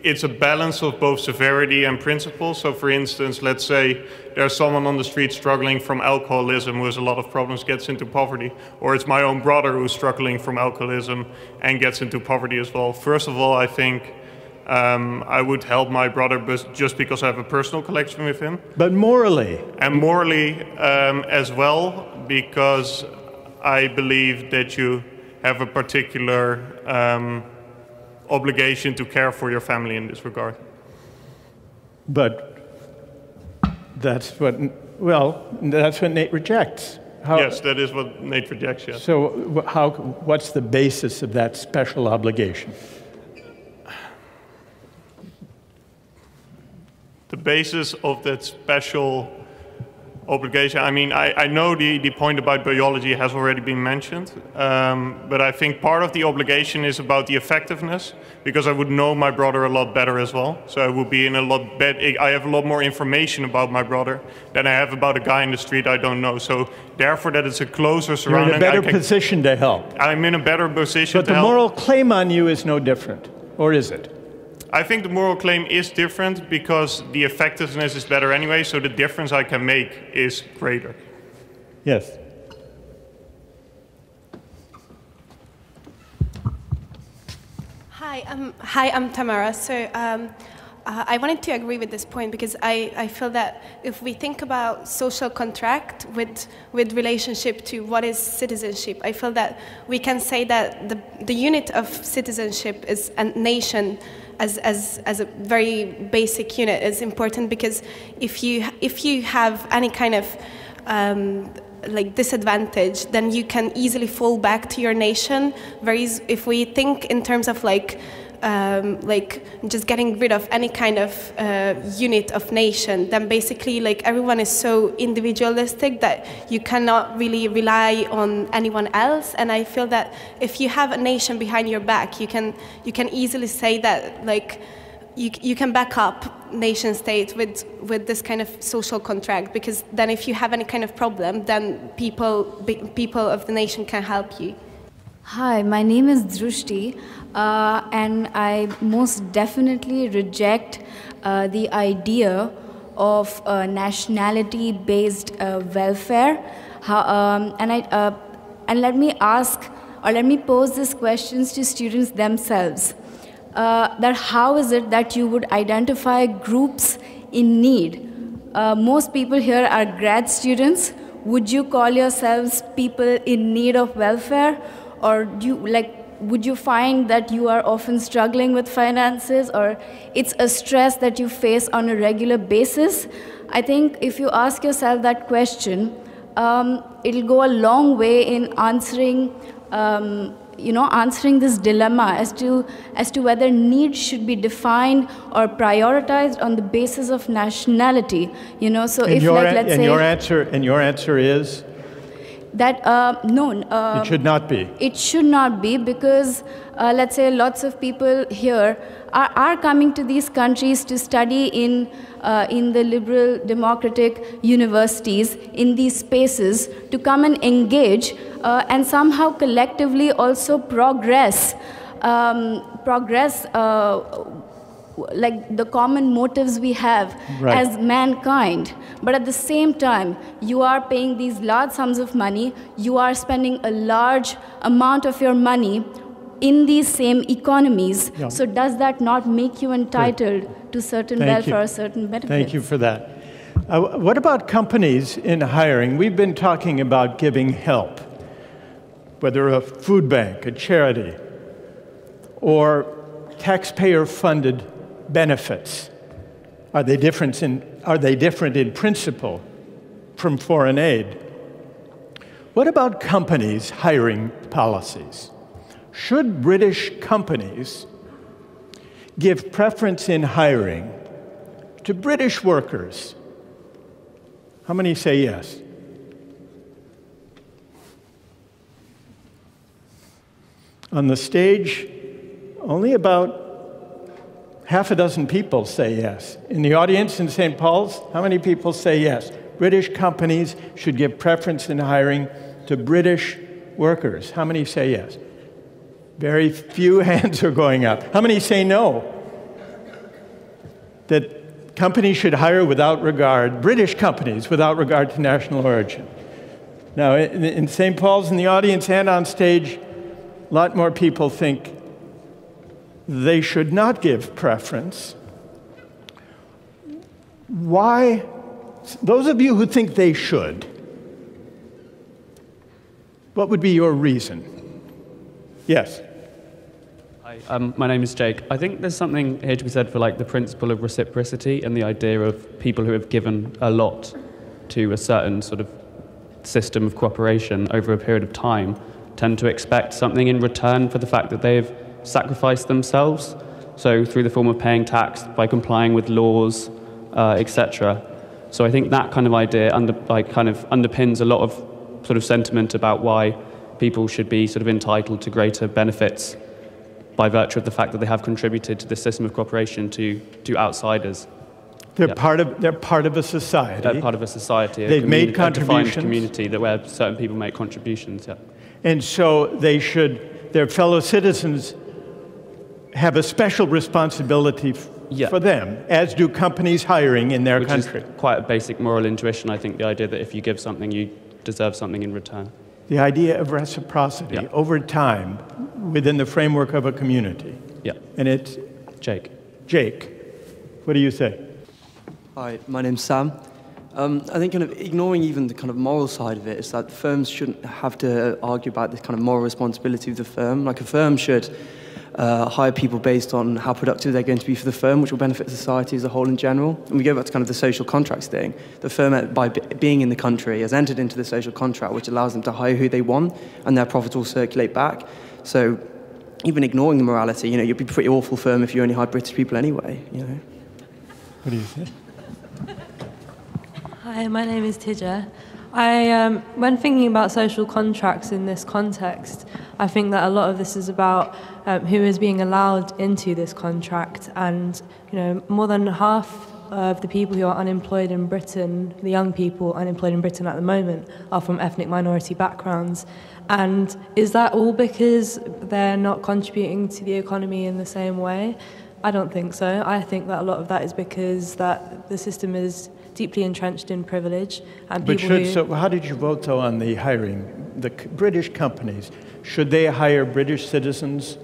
it's a balance of both severity and principle. So for instance, let's say there's someone on the street struggling from alcoholism who has a lot of problems, gets into poverty, or it's my own brother who's struggling from alcoholism and gets into poverty as well. First of all, I think I would help my brother just because I have a personal connection with him. But morally? And morally as well, because I believe that you have a particular obligation to care for your family in this regard. But that's what Nate rejects. Yes, that is what Nate rejects, yes. So what's the basis of that special obligation? The basis of that special obligation, I mean, I know the point about biology has already been mentioned, but I think part of the obligation is about the effectiveness, because I would know my brother a lot better as well. So I would be in a lot better, I have a lot more information about my brother than I have about a guy in the street I don't know. So therefore that it's a closer surrounding. You're in a better position to help. I'm in a better position to help. But the moral claim on you is no different, or is it? I think the moral claim is different because the effectiveness is better anyway, so the difference I can make is greater. Yes. Hi, I'm Tamara. So I wanted to agree with this point because I feel that if we think about social contract with relationship to what is citizenship, I feel that we can say that the unit of citizenship is a nation. As a very basic unit is important because if you have any kind of like disadvantage, then you can easily fall back to your nation. Whereas if we think in terms of like just getting rid of any kind of unit of nation, then basically like everyone is so individualistic that you cannot really rely on anyone else. And I feel that if you have a nation behind your back, you can easily say that like you can back up nation state with this kind of social contract, because then if you have any kind of problem, then people of the nation can help you. Hi, my name is Drushti, and I most definitely reject the idea of nationality-based welfare. And let me ask, or let me pose these questions to students themselves. That how is it that you would identify groups in need? Most people here are grad students. Would you call yourselves people in need of welfare? Or do you, like, would you find that you are often struggling with finances, or it's a stress that you face on a regular basis? I think if you ask yourself that question, it'll go a long way in answering answering this dilemma as to whether needs should be defined or prioritized on the basis of nationality. So and if like let's and say your answer is that no, it should not be. It should not be because let's say lots of people here are coming to these countries to study in the liberal democratic universities in these spaces to come and engage and somehow collectively also progress, like the common motives we have as mankind. But at the same time, you are paying these large sums of money, you are spending a large amount of your money in these same economies. Yeah. So does that not make you entitled to certain welfare, certain benefits? Thank you for that. What about companies in hiring? We've been talking about giving help, whether a food bank, a charity, or taxpayer-funded benefits. Are they different in principle from foreign aid? What about companies' hiring policies? Should British companies give preference in hiring to British workers? How many say yes? On the stage, only about half a dozen people say yes. In the audience in St. Paul's, how many people say yes? British companies should give preference in hiring to British workers. How many say yes? Very few hands are going up. How many say no? That companies should hire without regard, British companies, without regard to national origin. Now, in St. Paul's, in the audience and on stage, a lot more people think they should not give preference. Why? Those of you who think they should, what would be your reason? Yes. Hi, my name is Jake. I think there's something here to be said for the principle of reciprocity and the idea of people who have given a lot to a certain sort of system of cooperation over a period of time tend to expect something in return for the fact that they've sacrifice themselves, so through the form of paying tax, by complying with laws, etc. So I think that kind of idea underpins a lot of sort of sentiment about why people should be sort of entitled to greater benefits by virtue of the fact that they have contributed to the system of cooperation to outsiders. They're part of a society. They're part of a society. They've made contributions. A community where certain people make contributions. Yeah. And so they should. Their fellow citizens have a special responsibility for them, as do companies hiring in their country. Which is quite a basic moral intuition, I think, the idea that if you give something, you deserve something in return. The idea of reciprocity over time within the framework of a community. Yeah. And it's... Jake. Jake, what do you say? Hi, my name's Sam. I think kind of ignoring even the kind of moral side of it is that firms shouldn't have to argue about this kind of moral responsibility of the firm. Like a firm should... hire people based on how productive they're going to be for the firm, which will benefit society as a whole in general. And we go back to kind of the social contracts thing. The firm, by being in the country, has entered into the social contract, which allows them to hire who they want, and their profits will circulate back. So even ignoring the morality, you'd be a pretty awful firm if you only hired British people anyway, What do you think? Hi, my name is Tija. When thinking about social contracts in this context, I think that a lot of this is about who is being allowed into this contract, and more than half of the people who are unemployed in Britain, the young people unemployed in Britain at the moment, are from ethnic minority backgrounds. And is that all because they're not contributing to the economy in the same way? I don't think so. I think that a lot of that is because the system is deeply entrenched in privilege, and so how did you vote though on the hiring? The British companies, should they hire British citizens?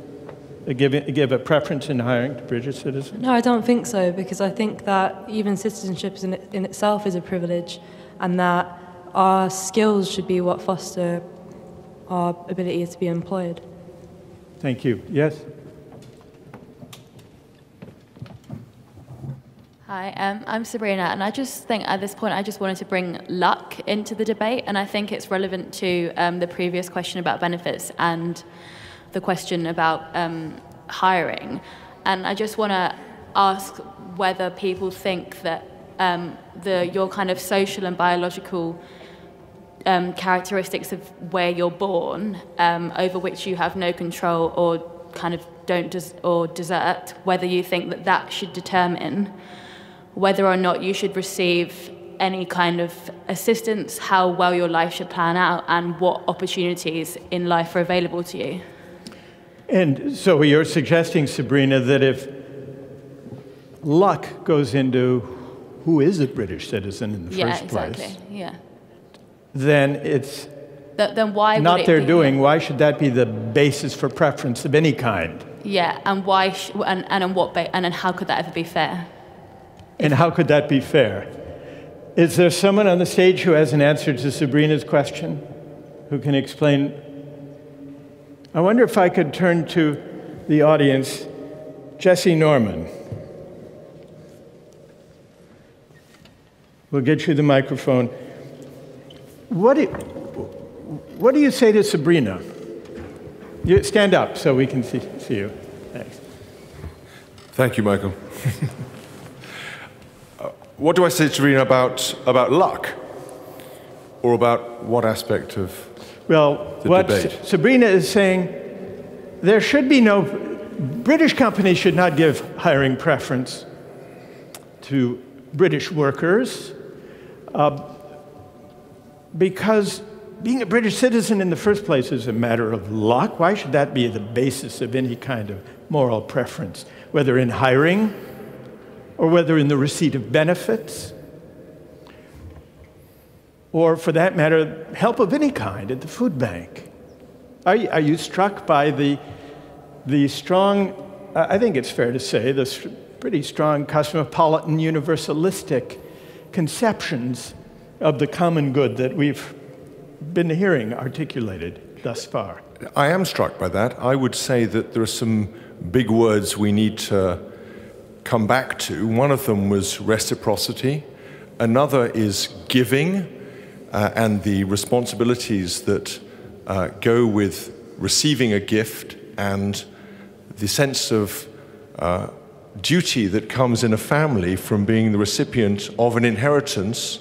Give a preference in hiring to British citizens? No, I don't think so, because I think that even citizenship in itself is a privilege, and that our skills should be what foster our ability to be employed. Thank you. Yes. Hi, I'm Sabrina, and I just think at this point I just wanted to bring luck into the debate, and I think it's relevant to the previous question about benefits and the question about hiring. And I just want to ask whether people think that your kind of social and biological characteristics of where you're born, over which you have no control or kind of don't desert, whether you think that that should determine whether or not you should receive any kind of assistance, how well your life should plan out, and what opportunities in life are available to you. And so you're suggesting, Sabrina, that if luck goes into who is a British citizen in the first place, then it's then why not would it their doing. Why should that be the basis for preference of any kind? Yeah, and why? And how could that ever be fair? And how could that be fair? Is there someone on the stage who has an answer to Sabrina's question, who can explain? I wonder if I could turn to the audience, Jesse Norman. We'll get you the microphone. What do you say to Sabrina? You stand up so we can see you. Thanks. Thank you, Michael. What do I say to Sabrina about luck? Or about what aspect of the debate? Sabrina is saying, there should be no, British companies should not give hiring preference to British workers. Because being a British citizen in the first place is a matter of luck. Why should that be the basis of any kind of moral preference, whether in hiring or whether in the receipt of benefits, or for that matter, help of any kind at the food bank? Are you struck by the strong, I think it's fair to say, the pretty strong cosmopolitan universalistic conceptions of the common good that we've been hearing articulated thus far? I am struck by that. I would say that there are some big words we need to come back to. One of them was reciprocity. Another is giving, and the responsibilities that go with receiving a gift and the sense of duty that comes in a family from being the recipient of an inheritance,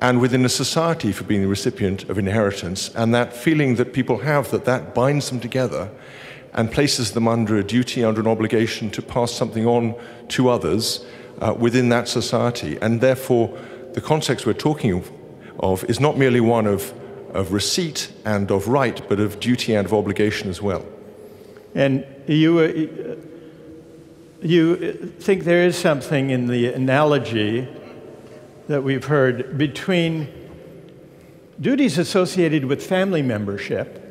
and within a society for being the recipient of inheritance, and that feeling that people have that that binds them together and places them under a duty, under an obligation to pass something on to others within that society. And therefore, the context we're talking of is not merely one of receipt and of right, but of duty and of obligation as well. And you think there is something in the analogy that we've heard between duties associated with family membership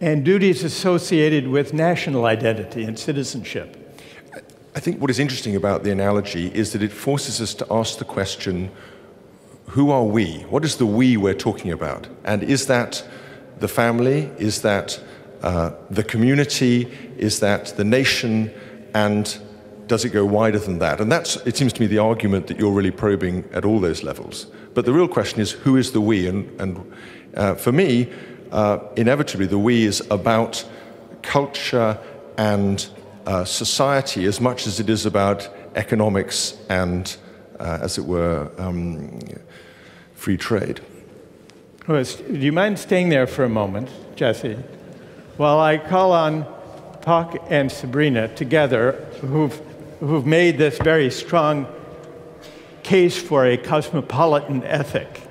and duties associated with national identity and citizenship. I think what is interesting about the analogy is that it forces us to ask the question, who are we? What is the we we're talking about? And is that the family? Is that the community? Is that the nation? And does it go wider than that? And that's, it seems to me, the argument that you're really probing at all those levels. But the real question is, who is the we? And for me, inevitably, the we is about culture and society as much as it is about economics and, as it were, free trade. Well, do you mind staying there for a moment, Jesse, while I call on Park and Sabrina together, who've made this very strong case for a cosmopolitan ethic.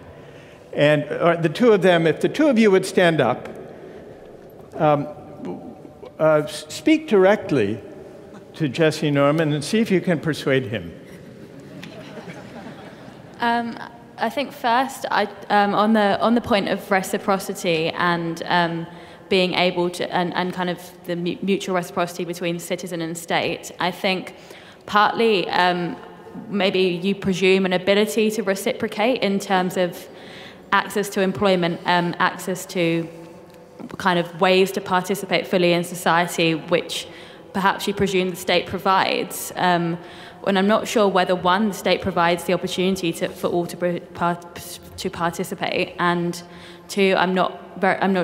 And the two of them, if the two of you would stand up, speak directly to Jesse Norman and see if you can persuade him. I think first, on the point of reciprocity and being able to, and kind of the mutual reciprocity between citizen and state, I think partly maybe you presume an ability to reciprocate in terms of access to employment, access to kind of ways to participate fully in society, which perhaps you presume the state provides. And I'm not sure whether, one, the state provides the opportunity for all to participate, and two, I'm not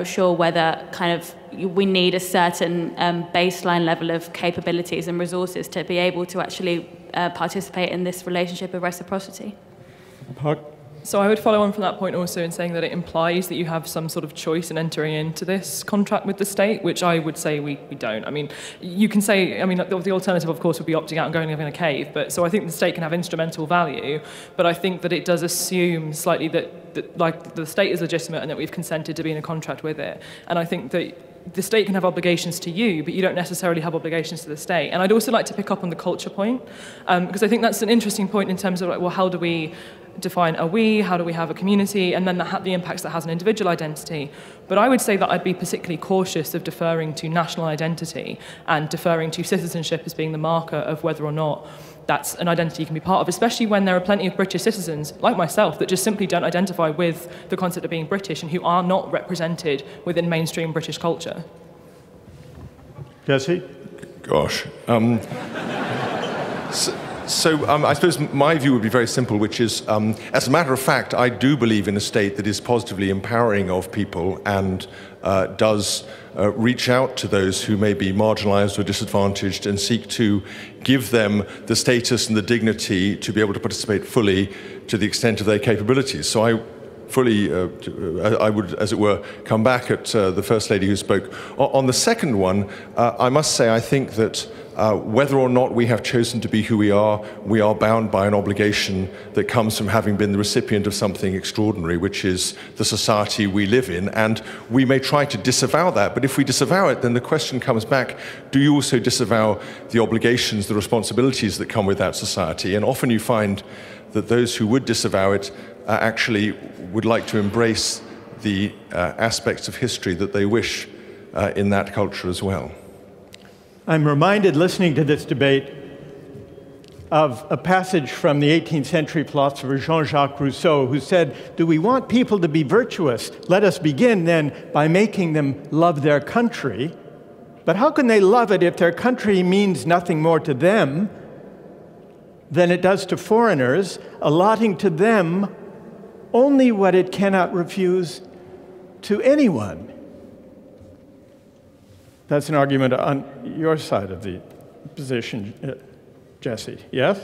sure whether kind of we need a certain baseline level of capabilities and resources to be able to actually participate in this relationship of reciprocity. Park. So I would follow on from that point also in saying that it implies that you have some sort of choice in entering into this contract with the state, which I would say we don't. I mean, you can say, I mean, the alternative, of course, would be opting out and going and living in a cave, but so I think the state can have instrumental value, but I think that it does assume slightly that like, the state is legitimate and that we've consented to be in a contract with it. And I think that the state can have obligations to you, but you don't necessarily have obligations to the state. And I'd also like to pick up on the culture point, because I think that's an interesting point in terms of, like, well, how do we define a we, how do we have a community, and then the impacts that has an individual identity. But I would say that I'd be particularly cautious of deferring to national identity and deferring to citizenship as being the marker of whether or not that's an identity you can be part of, especially when there are plenty of British citizens, like myself, that just simply don't identify with the concept of being British and who are not represented within mainstream British culture. Jesse? Gosh. So I suppose my view would be very simple, which is, as a matter of fact, I do believe in a state that is positively empowering of people and does reach out to those who may be marginalized or disadvantaged and seek to give them the status and the dignity to be able to participate fully to the extent of their capabilities. So I fully, I would, as it were, come back at the First Lady who spoke. On the second one, I must say I think that whether or not we have chosen to be who we are bound by an obligation that comes from having been the recipient of something extraordinary, which is the society we live in. And we may try to disavow that, but if we disavow it, then the question comes back, do you also disavow the obligations, the responsibilities that come with that society? And often you find that those who would disavow it actually would like to embrace the aspects of history that they wish in that culture as well. I'm reminded, listening to this debate, of a passage from the 18th century philosopher Jean-Jacques Rousseau, who said, do we want people to be virtuous? Let us begin, then, by making them love their country. But how can they love it if their country means nothing more to them than it does to foreigners, allotting to them only what it cannot refuse to anyone? That's an argument on your side of the position, Jesse, yes?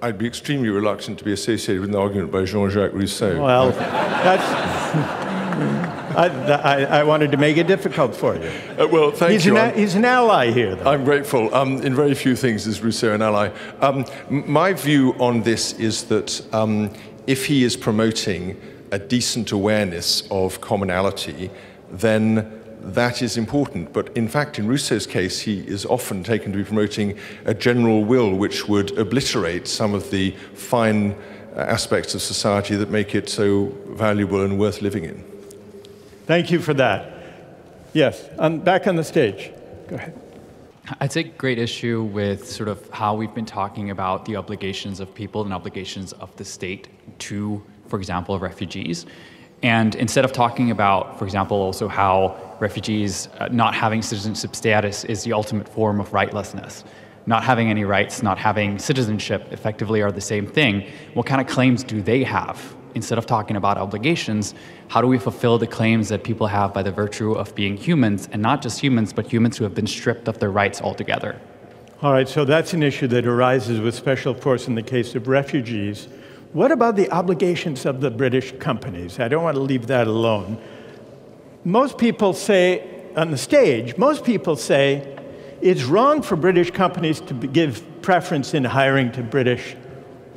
I'd be extremely reluctant to be associated with an argument by Jean-Jacques Rousseau. Well, that's... I wanted to make it difficult for you. Well, thank you. He's an ally here, though. I'm grateful. In very few things is Rousseau an ally. My view on this is that if he is promoting a decent awareness of commonality, then that is important, but in fact, in Rousseau's case, he is often taken to be promoting a general will which would obliterate some of the fine aspects of society that make it so valuable and worth living in. Thank you for that. Yes, back on the stage. Go ahead. I take great issue with sort of how we've been talking about the obligations of people and obligations of the state to, for example, refugees. And instead of talking about, for example, also how refugees not having citizenship status is the ultimate form of rightlessness. Not having any rights, not having citizenship effectively are the same thing. What kind of claims do they have? Instead of talking about obligations, how do we fulfill the claims that people have by the virtue of being humans, and not just humans, but humans who have been stripped of their rights altogether? All right, so that's an issue that arises with special force in the case of refugees. What about the obligations of the British companies? I don't want to leave that alone. Most people say, on the stage, most people say, it's wrong for British companies to give preference in hiring to British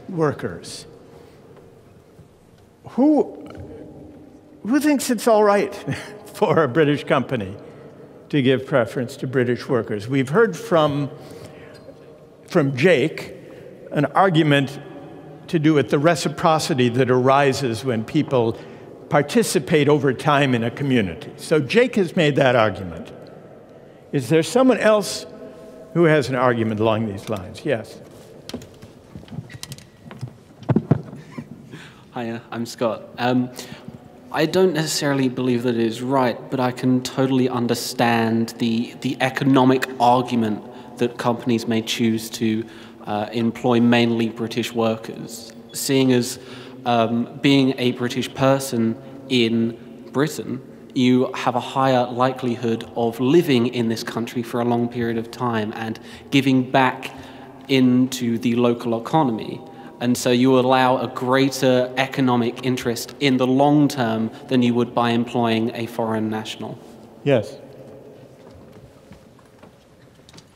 workers. Who thinks it's all right for a British company to give preference to British workers? We've heard from Jake an argument to do with the reciprocity that arises when people participate over time in a community. So Jake has made that argument. Is there someone else who has an argument along these lines? Yes. Hiya, I'm Scott. I don't necessarily believe that it is right, but I can totally understand the economic argument that companies may choose to employ mainly British workers, seeing as being a British person in Britain you have a higher likelihood of living in this country for a long period of time and giving back into the local economy. And so you allow a greater economic interest in the long term than you would by employing a foreign national. Yes.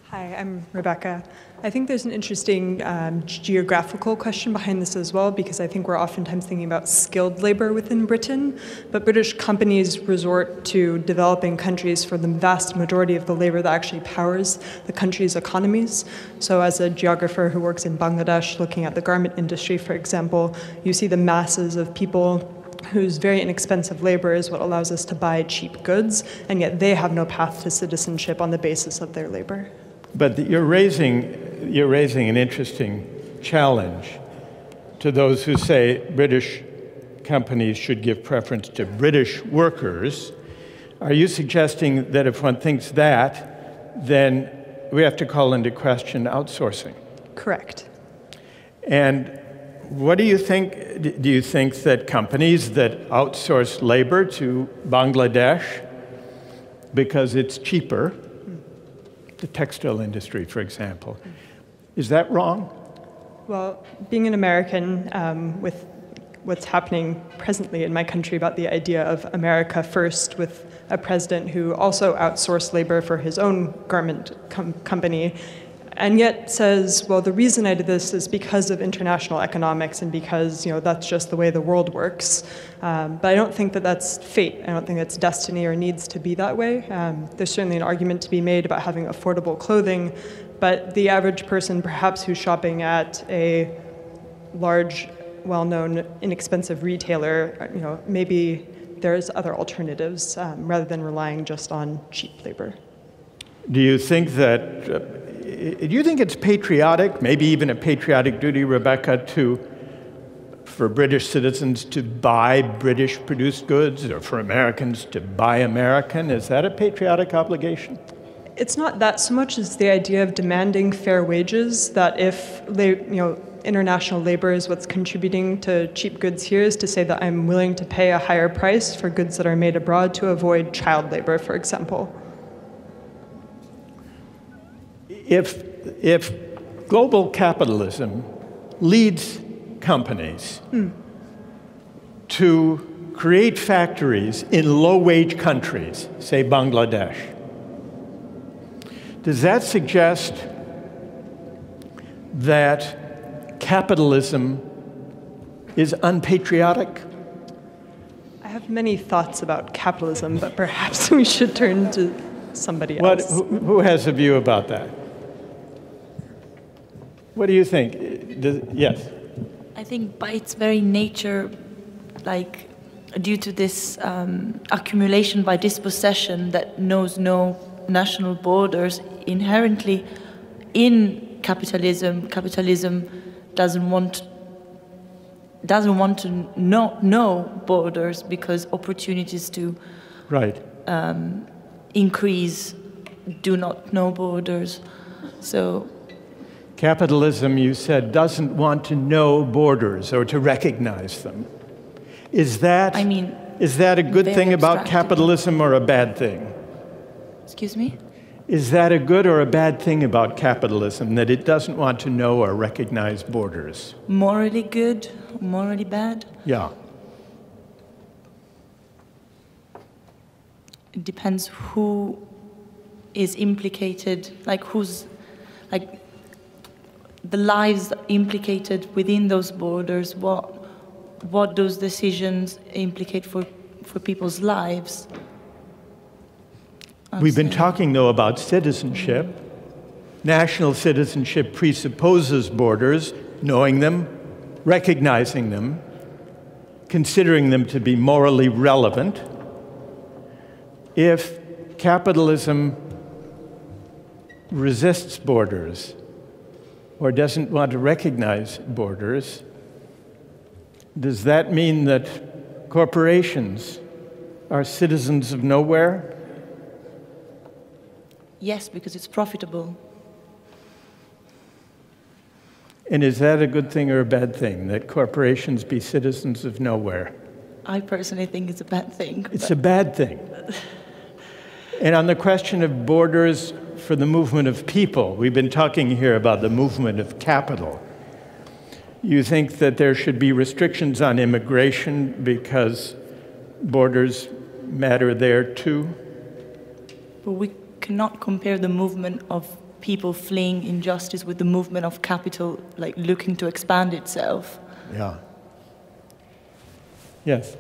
Hi, I'm Rebecca. I think there's an interesting geographical question behind this as well, because I think we're oftentimes thinking about skilled labor within Britain, but British companies resort to developing countries for the vast majority of the labor that actually powers the country's economies. So as a geographer who works in Bangladesh, looking at the garment industry, for example, you see the masses of people whose very inexpensive labor is what allows us to buy cheap goods, and yet they have no path to citizenship on the basis of their labor. But you're raising an interesting challenge to those who say British companies should give preference to British workers. Are you suggesting that if one thinks that, then we have to call into question outsourcing? Correct. And what do you think? Do you think that companies that outsource labor to Bangladesh because it's cheaper, the textile industry, for example. Is that wrong? Well, being an American, with what's happening presently in my country about the idea of America first, with a president who also outsourced labor for his own garment company, and yet says, well, the reason I did this is because of international economics and because, you know, that's just the way the world works. But I don't think that that's fate. I don't think that's destiny or needs to be that way. There's certainly an argument to be made about having affordable clothing, but the average person perhaps who's shopping at a large, well-known, inexpensive retailer, you know, maybe there's other alternatives rather than relying just on cheap labor. Do you think that do you think it's patriotic, maybe even a patriotic duty, Rebecca, for British citizens to buy British-produced goods, or for Americans to buy American? Is that a patriotic obligation? It's not that so much as the idea of demanding fair wages, that if international labor is what's contributing to cheap goods here, is to say that I'm willing to pay a higher price for goods that are made abroad to avoid child labor, for example. If global capitalism leads companies to create factories in low-wage countries, say Bangladesh, does that suggest that capitalism is unpatriotic? I have many thoughts about capitalism, but perhaps we should turn to somebody else. Who has a view about that? What do you think? Yes? I think by its very nature, like due to this accumulation by dispossession that knows no national borders, inherently in capitalism, capitalism doesn't want to not know borders, because opportunities to increase do not know borders. So capitalism, you said, doesn't want to know borders or to recognize them. Is that, I mean, is that a good thing about capitalism or a bad thing? Excuse me? Is that a good or a bad thing about capitalism, that it doesn't want to know or recognize borders? Morally good, morally bad? Yeah. It depends who is implicated, like who's, like, the lives implicated within those borders, what those decisions implicate for people's lives. We've been talking, though, about citizenship. National citizenship presupposes borders, knowing them, recognizing them, considering them to be morally relevant. If capitalism resists borders, or doesn't want to recognize borders, does that mean that corporations are citizens of nowhere? Yes, because it's profitable. And is that a good thing or a bad thing, that corporations be citizens of nowhere? I personally think it's a bad thing. It's a bad thing. And on the question of borders for the movement of people, we've been talking here about the movement of capital. You think that there should be restrictions on immigration because borders matter there too? But we cannot compare the movement of people fleeing injustice with the movement of capital, like looking to expand itself. Yeah. Yes.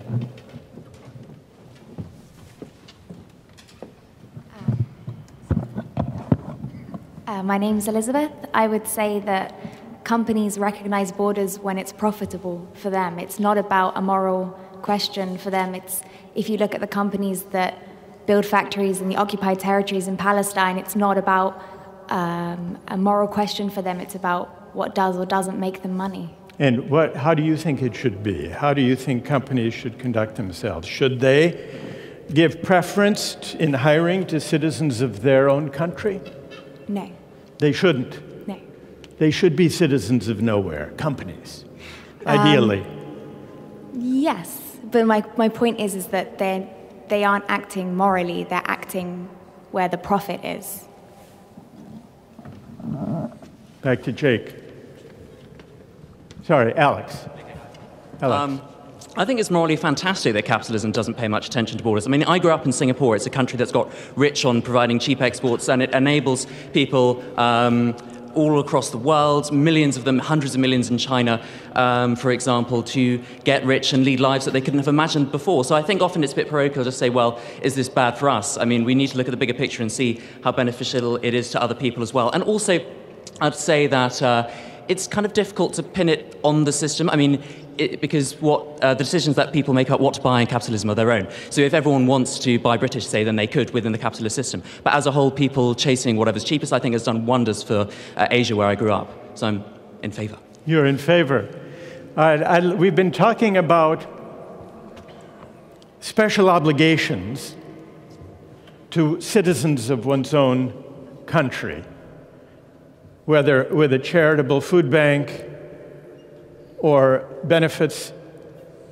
My name is Elizabeth. I would say that companies recognize borders when it's profitable for them. It's not about a moral question for them. It's, if you look at the companies that build factories in the occupied territories in Palestine, it's not about a moral question for them. It's about what does or doesn't make them money. And what, how do you think it should be? How do you think companies should conduct themselves? Should they give preference in hiring to citizens of their own country? No. They shouldn't? No. They should be citizens of nowhere, companies, ideally. Yes, but my point is that they aren't acting morally. They're acting where the profit is. Back to Jake. Sorry, Alex. I think it's morally fantastic that capitalism doesn't pay much attention to borders. I mean, I grew up in Singapore. It's a country that's got rich on providing cheap exports, and it enables people all across the world, millions of them, hundreds of millions in China, for example, to get rich and lead lives that they couldn't have imagined before. So I think often it's a bit parochial to say, well, is this bad for us? I mean, we need to look at the bigger picture and see how beneficial it is to other people as well. And also, I'd say that it's kind of difficult to pin it on the system. I mean, because what the decisions that people make about what to buy in capitalism are their own. So if everyone wants to buy British, say, then they could within the capitalist system. But as a whole, people chasing whatever's cheapest, I think, has done wonders for Asia, where I grew up. So I'm in favor. You're in favor. We've been talking about special obligations to citizens of one's own country, whether with a charitable food bank or benefits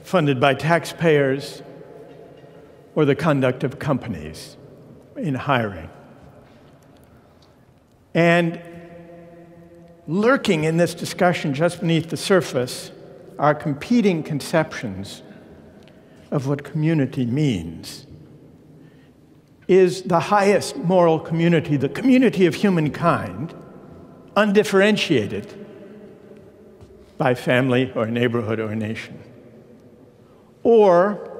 funded by taxpayers or the conduct of companies in hiring. And lurking in this discussion just beneath the surface are competing conceptions of what community means. Is the highest moral community the community of humankind, undifferentiated by family or neighborhood or nation? Or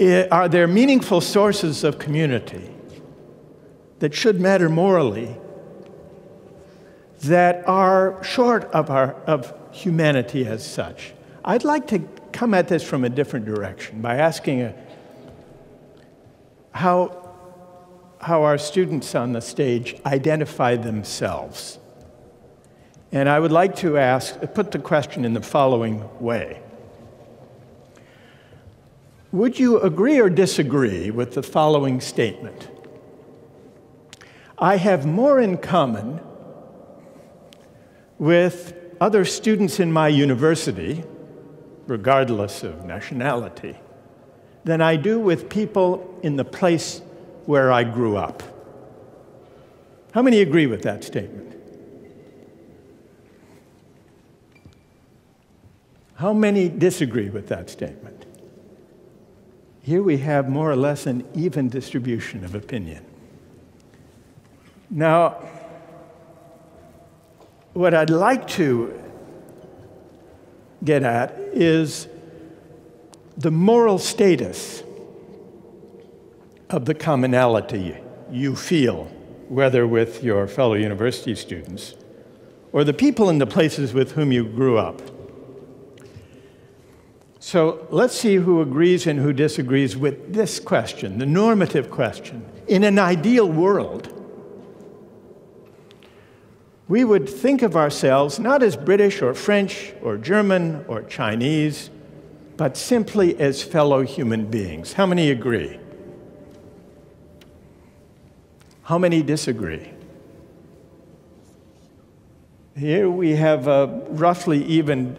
are there meaningful sources of community that should matter morally that are short of humanity as such? I'd like to come at this from a different direction by asking how our students on the stage identify themselves. And I would like to put the question in the following way. Would you agree or disagree with the following statement? I have more in common with other students in my university, regardless of nationality, than I do with people in the place where I grew up. How many agree with that statement? How many disagree with that statement? Here we have more or less an even distribution of opinion. Now, what I'd like to get at is the moral status of the commonality you feel, whether with your fellow university students or the people in the places with whom you grew up. So let's see who agrees and who disagrees with this question, the normative question. In an ideal world, we would think of ourselves not as British or French or German or Chinese, but simply as fellow human beings. How many agree? How many disagree? Here we have a roughly even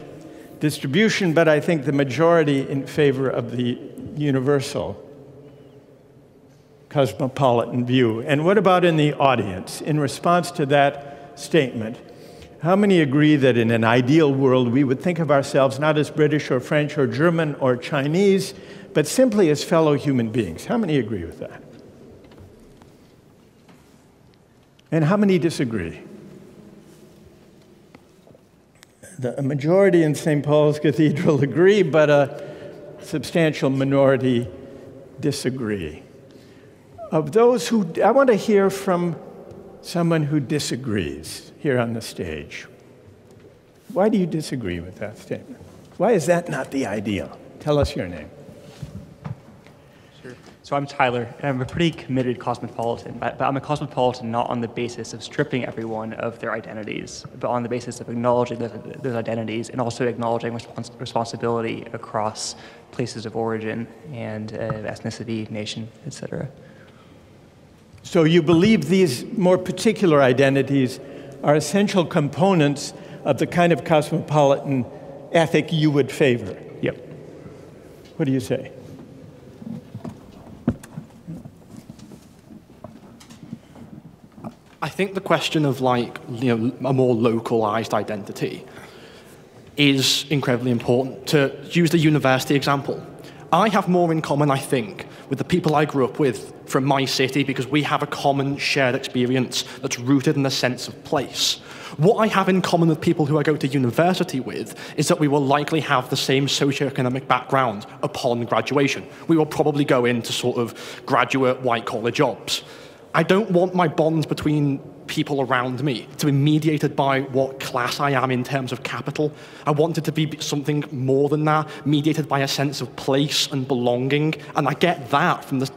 distribution, but I think the majority in favor of the universal cosmopolitan view. And what about in the audience? In response to that statement, how many agree that in an ideal world we would think of ourselves not as British or French or German or Chinese, but simply as fellow human beings? How many agree with that? And how many disagree? The majority in St. Paul's Cathedral agree, but a substantial minority disagree. Of those who, I want to hear from someone who disagrees here on the stage. Why do you disagree with that statement? Why is that not the ideal? Tell us your name. So I'm Tyler, and I'm a pretty committed cosmopolitan, but I'm a cosmopolitan not on the basis of stripping everyone of their identities, but on the basis of acknowledging those identities and also acknowledging responsibility across places of origin and ethnicity, nation, etc. So you believe these more particular identities are essential components of the kind of cosmopolitan ethic you would favor? Yep. What do you say? I think the question of, like, you know, a more localized identity is incredibly important. To use the university example, I have more in common, I think, with the people I grew up with from my city because we have a common shared experience that's rooted in a sense of place. What I have in common with people who I go to university with is that we will likely have the same socioeconomic background upon graduation. We will probably go into sort of graduate white-collar jobs. I don't want my bonds between people around me to be mediated by what class I am in terms of capital. I want it to be something more than that, mediated by a sense of place and belonging. And I get that from the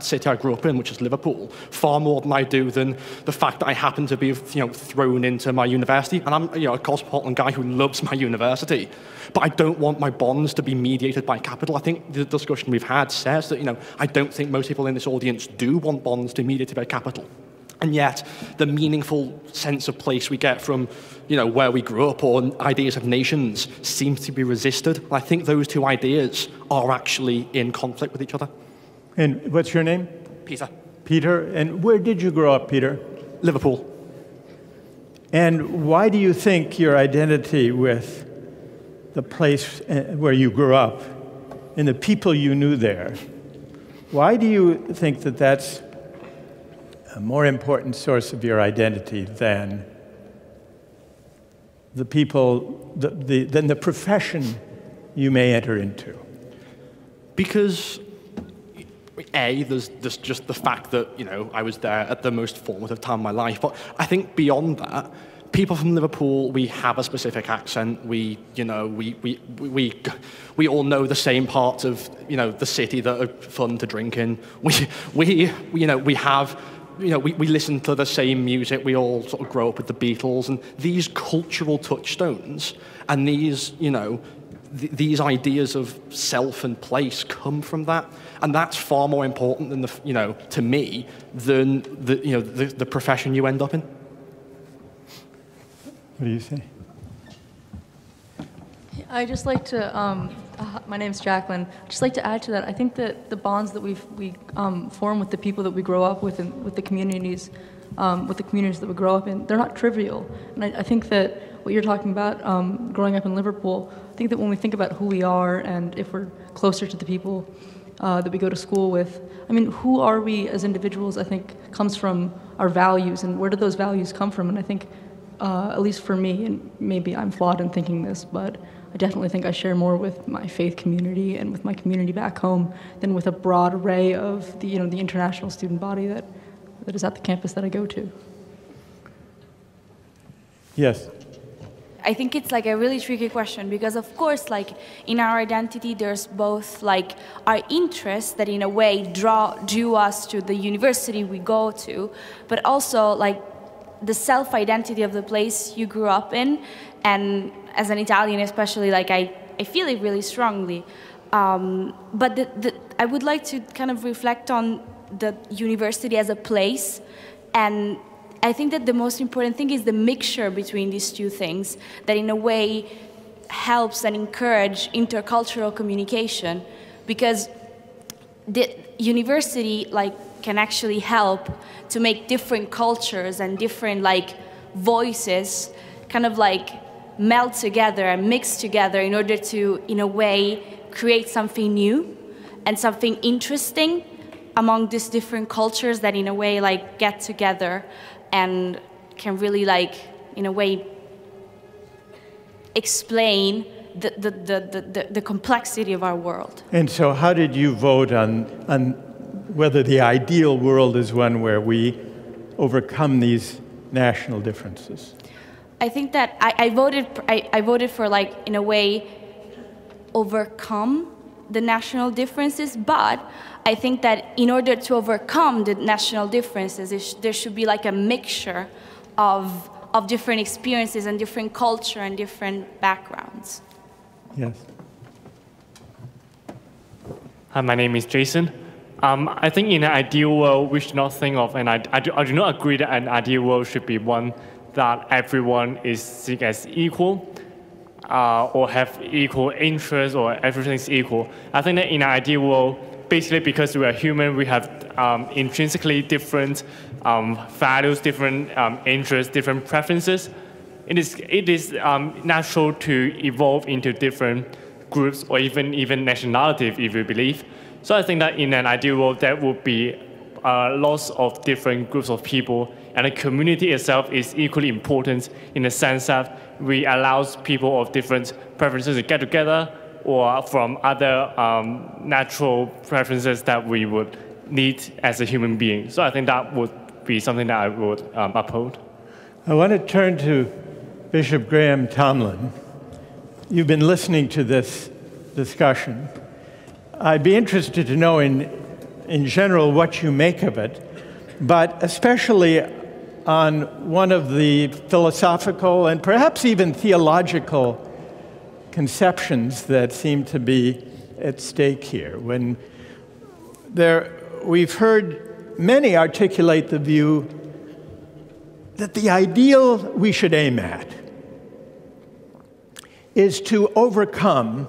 city I grew up in, which is Liverpool, far more than I do than the fact that I happen to be, you know, thrown into my university. And I'm, you know, a cosmopolitan guy who loves my university. But I don't want my bonds to be mediated by capital. I think the discussion we've had says that, you know, I don't think most people in this audience do want bonds to be mediated by capital. And yet, the meaningful sense of place we get from, you know, where we grew up or ideas of nations seems to be resisted. And I think those two ideas are actually in conflict with each other. And what's your name? Peter. Peter. And where did you grow up, Peter? Liverpool. And why do you think your identity with the place where you grew up and the people you knew there, why do you think that that's a more important source of your identity than the people, than the profession you may enter into? Because A, there's just the fact that, you know, I was there at the most formative time of my life. But I think beyond that, people from Liverpool, we have a specific accent. We, you know, we all know the same parts of, you know, the city that are fun to drink in. We listen to the same music. We all sort of grow up with the Beatles, and these cultural touchstones and these, you know, these ideas of self and place come from that, and that's far more important than the, you know, to me, than the, you know, the profession you end up in. What do you say? I just like to. My name's Jacqueline. I'd just like to add to that. I think that the bonds that we form with the people that we grow up with and with the communities, that we grow up in, they're not trivial. And I think that what you're talking about, growing up in Liverpool, I think that when we think about who we are and if we're closer to the people that we go to school with, I mean, who are we as individuals, I think, comes from our values, and where do those values come from? And I think, at least for me, and maybe I'm flawed in thinking this, but I definitely think I share more with my faith community and with my community back home than with a broad array of the, you know, the international student body that is at the campus that I go to. Yes. I think it's like a really tricky question because, of course, like in our identity, there's both like our interests that in a way drew us to the university we go to, but also like the self-identity of the place you grew up in. And as an Italian especially, like I feel it really strongly. But I would like to kind of reflect on the university as a place, and I think that the most important thing is the mixture between these two things, that in a way helps and encourages intercultural communication, because the university can actually help to make different cultures and different voices kind of meld together and mix together in order to, in a way, create something new and something interesting among these different cultures that in a way get together and can really in a way explain the complexity of our world. And so how did you vote on whether the ideal world is one where we overcome these national differences? I think that I voted for in a way overcome the national differences, but I think that in order to overcome the national differences, there should be a mixture of different experiences and different culture and different backgrounds. Yes. Hi, my name is Jason. I think in an ideal world, we should not think of, and I do not agree that an ideal world should be one that everyone is seen as equal or have equal interests or everything is equal. I think that in an ideal world, basically because we are human, we have intrinsically different values, different interests, different preferences. It is natural to evolve into different groups or even nationalities, if you believe. So I think that in an ideal world, there will be lots of different groups of people, and the community itself is equally important in the sense that we allow people of different preferences to get together or from other natural preferences that we would need as a human being. So I think that would be something that I would uphold. I want to turn to Bishop Graham Tomlin. You've been listening to this discussion. I'd be interested to know in general what you make of it, but especially on one of the philosophical and perhaps even theological conceptions that seem to be at stake here. When we've heard many articulate the view that the ideal we should aim at is to overcome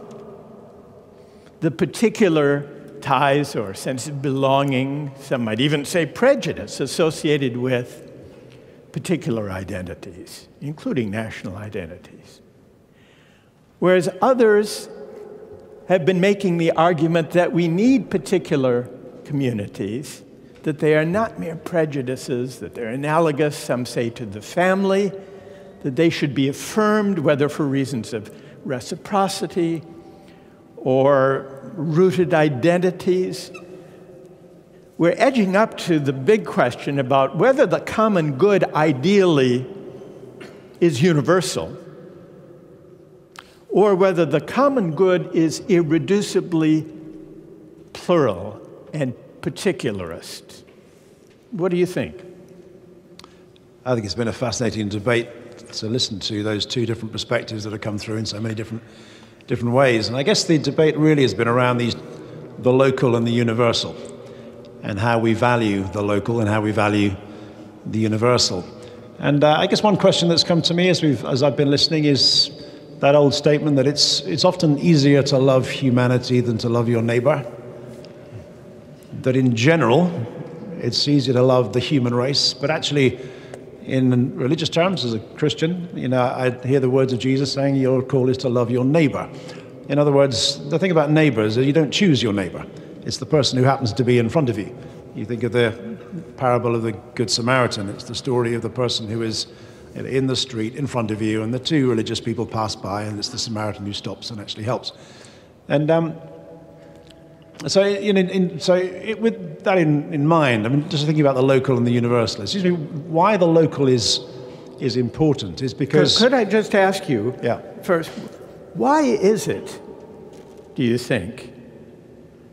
the particular ties or sense of belonging, some might even say prejudice, associated with particular identities, including national identities. Whereas others have been making the argument that we need particular communities, that they are not mere prejudices, that they're analogous, some say, to the family, that they should be affirmed, whether for reasons of reciprocity or rooted identities. We're edging up to the big question about whether the common good ideally is universal or whether the common good is irreducibly plural and particularist. What do you think? I think it's been a fascinating debate to listen to, those two different perspectives that have come through in so many different ways. And I guess the debate really has been around the local and the universal, and how we value the local and how we value the universal. And I guess one question that's come to me as I've been listening is that old statement that it's often easier to love humanity than to love your neighbor. That in general, it's easier to love the human race, but actually in religious terms, as a Christian, I hear the words of Jesus saying, your call is to love your neighbor. In other words, the thing about neighbors is you don't choose your neighbor. It's the person who happens to be in front of you. You think of the parable of the Good Samaritan. It's the story of the person who is in the street in front of you, and the two religious people pass by, and it's the Samaritan who stops and actually helps. And with that in mind, I mean, just thinking about the local and the universal, excuse me, why the local is important is because... Could I just ask you, first, why is it, do you think,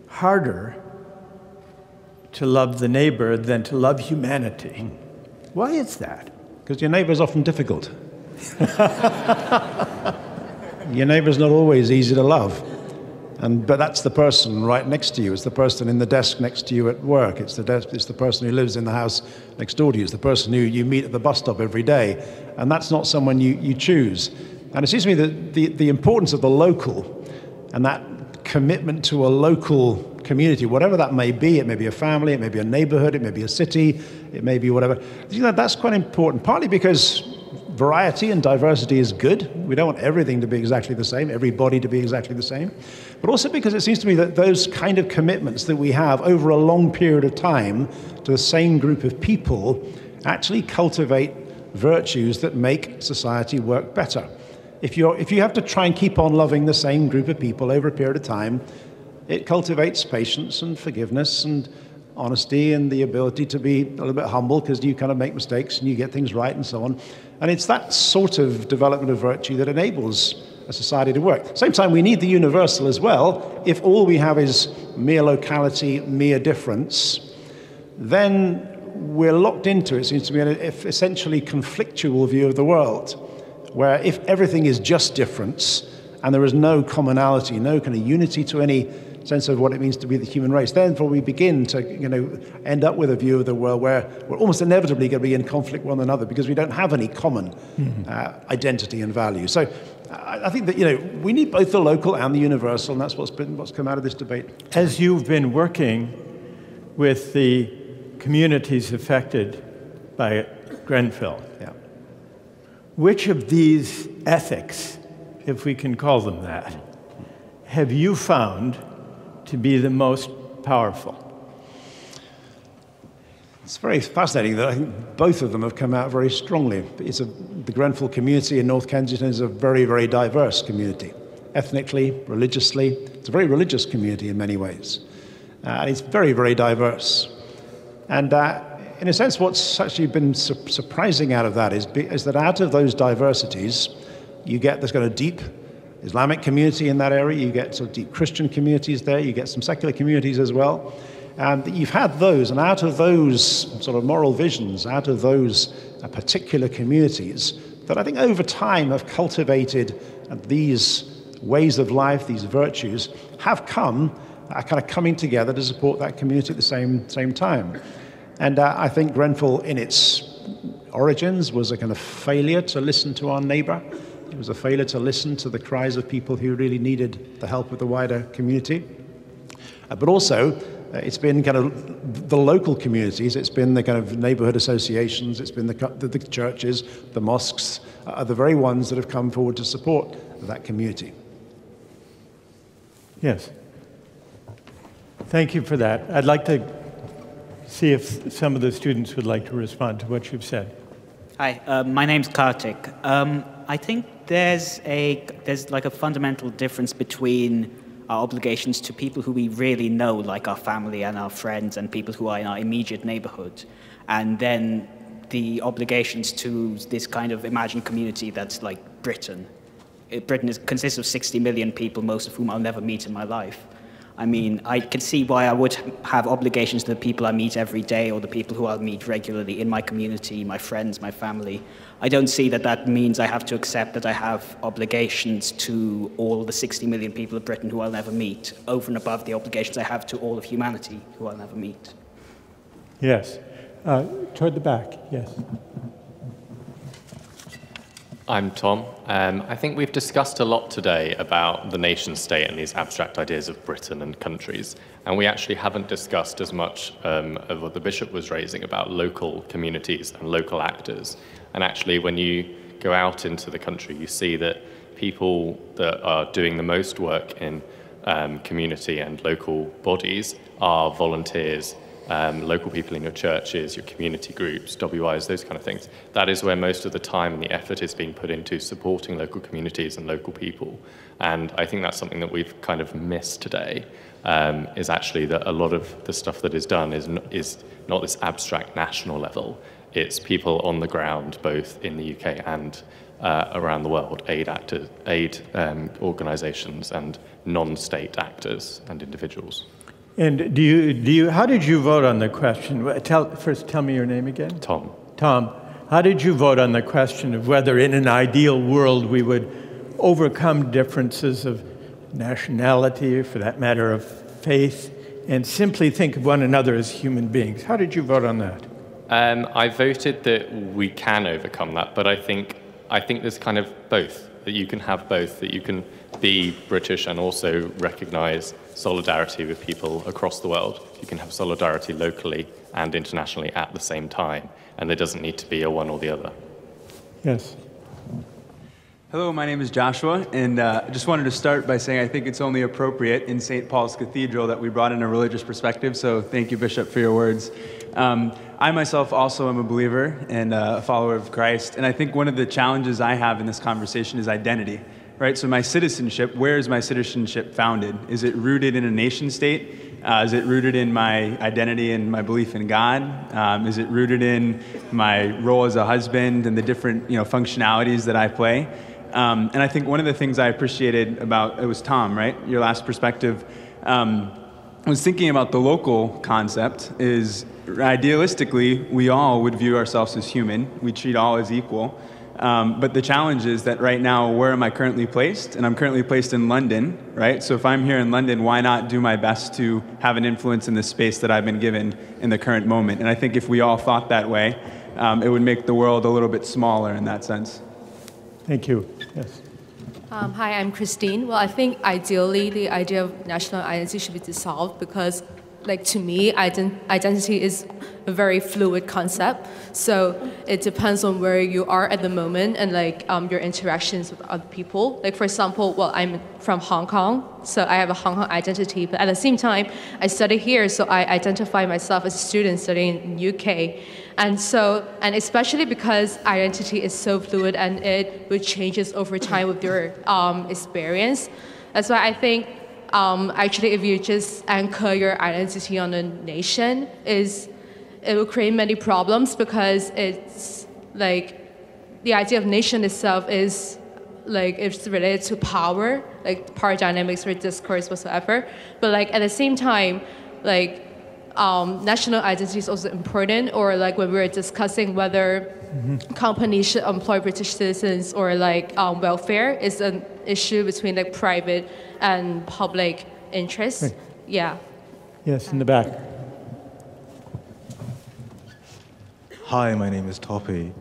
harder to love the neighbor than to love humanity? Why is that? Because your neighbor's often difficult. Your neighbor's not always easy to love. But that's the person right next to you. It's the person in the desk next to you at work. It's the person who lives in the house next door to you. It's the person who you meet at the bus stop every day. And that's not someone you choose. And it seems to me that the importance of the local and that commitment to a local community, whatever that may be, it may be a family, it may be a neighborhood, it may be a city, it may be whatever, you know, that's quite important, partly because variety and diversity is good. We don't want everything to be exactly the same, everybody to be exactly the same, but also because it seems to me that those kind of commitments that we have over a long period of time to the same group of people actually cultivate virtues that make society work better. If you have to try and keep on loving the same group of people over a period of time, it cultivates patience and forgiveness and honesty and the ability to be a little bit humble because you kind of make mistakes and you get things right and so on. And it's that sort of development of virtue that enables a society to work. At the same time, we need the universal as well. If all we have is mere locality, mere difference, then we're locked into, it seems to me, an essentially conflictual view of the world, where if everything is just difference and there is no commonality, no kind of unity to any sense of what it means to be the human race, therefore we begin to, you know, end up with a view of the world where we're almost inevitably going to be in conflict with one another because we don't have any common identity and value. So I think that, you know, we need both the local and the universal, and that's what's come out of this debate. As you've been working with the communities affected by Grenfell, yeah, which of these ethics, if we can call them that, have you found to be the most powerful? It's very fascinating that I think both of them have come out very strongly. It's the Grenfell community in North Kensington is a very, very diverse community, ethnically, religiously. It's a very religious community in many ways. And it's very, very diverse. And in a sense, what's actually been surprising out of that is that out of those diversities, you get this kind of deep Islamic community in that area, you get sort of deep Christian communities there, you get some secular communities as well. And you've had those, and out of those sort of moral visions, out of those particular communities, that I think over time have cultivated these ways of life, these virtues, have come, kind of coming together to support that community at the same time. And I think Grenfell, in its origins, was a kind of failure to listen to our neighbor. It was a failure to listen to the cries of people who really needed the help of the wider community. But also, it's been kind of the local communities, it's been the kind of neighborhood associations, it's been the churches, the mosques, are the very ones that have come forward to support that community. Yes. Thank you for that. I'd like to see if some of the students would like to respond to what you've said. Hi, my name's Kartik. I think there's like a fundamental difference between our obligations to people who we really know, like our family and our friends and people who are in our immediate neighborhood, and then the obligations to this kind of imagined community that's like Britain. Britain consists of 60 million people, most of whom I'll never meet in my life. I mean, I can see why I would have obligations to the people I meet every day or the people who I'll meet regularly in my community, my friends, my family. I don't see that that means I have to accept that I have obligations to all the 60 million people of Britain who I'll never meet, over and above the obligations I have to all of humanity who I'll never meet. Yes. Toward the back, yes. I'm Tom. I think we've discussed a lot today about the nation state and these abstract ideas of Britain and countries. And we actually haven't discussed as much of what the bishop was raising about local communities and local actors. And actually, when you go out into the country, you see that people that are doing the most work in community and local bodies are volunteers, local people in your churches, your community groups, WIs, those kind of things. That is where most of the time and the effort is being put into supporting local communities and local people. And I think that's something that we've kind of missed today, is actually that a lot of the stuff that is done is not this abstract national level. It's people on the ground, both in the UK and around the world, aid organisations and non-state actors and individuals. And how did you vote on the question? First, tell me your name again. Tom. Tom, how did you vote on the question of whether in an ideal world we would overcome differences of nationality, for that matter of faith, and simply think of one another as human beings? How did you vote on that? I voted that we can overcome that, but I think there's kind of both. that you can have both, that you can be British and also recognise solidarity with people across the world. You can have solidarity locally and internationally at the same time, and there doesn't need to be a one or the other. Yes. Hello, my name is Joshua, and I just wanted to start by saying I think it's only appropriate in St. Paul's Cathedral that we brought in a religious perspective, so thank you, Bishop, for your words. I myself also am a believer and a follower of Christ, and I think one of the challenges I have in this conversation is identity, right? So my citizenship, where is my citizenship founded? Is it rooted in a nation state? Is it rooted in my identity and my belief in God? Is it rooted in my role as a husband and the different functionalities that I play? And I think one of the things I appreciated about, it was Tom, right? Your last perspective. I was thinking about the local concept is, idealistically, we all would view ourselves as human. We treat all as equal. But the challenge is that right now, where am I currently placed? And I'm currently placed in London, right? So if I'm here in London, why not do my best to have an influence in the space that I've been given in the current moment? And I think if we all thought that way, it would make the world a little bit smaller in that sense. Thank you. Yes. Hi, I'm Christine. Well, I think ideally, the idea of national identity should be dissolved because, like, to me, identity is a very fluid concept. So it depends on where you are at the moment and your interactions with other people. Like, for example, well, I'm from Hong Kong, so I have a Hong Kong identity. But at the same time, I study here, so I identify myself as a student studying in UK. And especially because identity is so fluid and it changes over time with your experience. That's why I think actually, if you just anchor your identity on a nation, it will create many problems because it's like the idea of nation itself is like it's related to power, like power dynamics or discourse whatsoever. But like at the same time, like national identity is also important. Or like when we were discussing whether companies should employ British citizens or welfare is an issue between like private and public interest. Right. Yeah. Yes, in the back. Hi, my name is Toppy.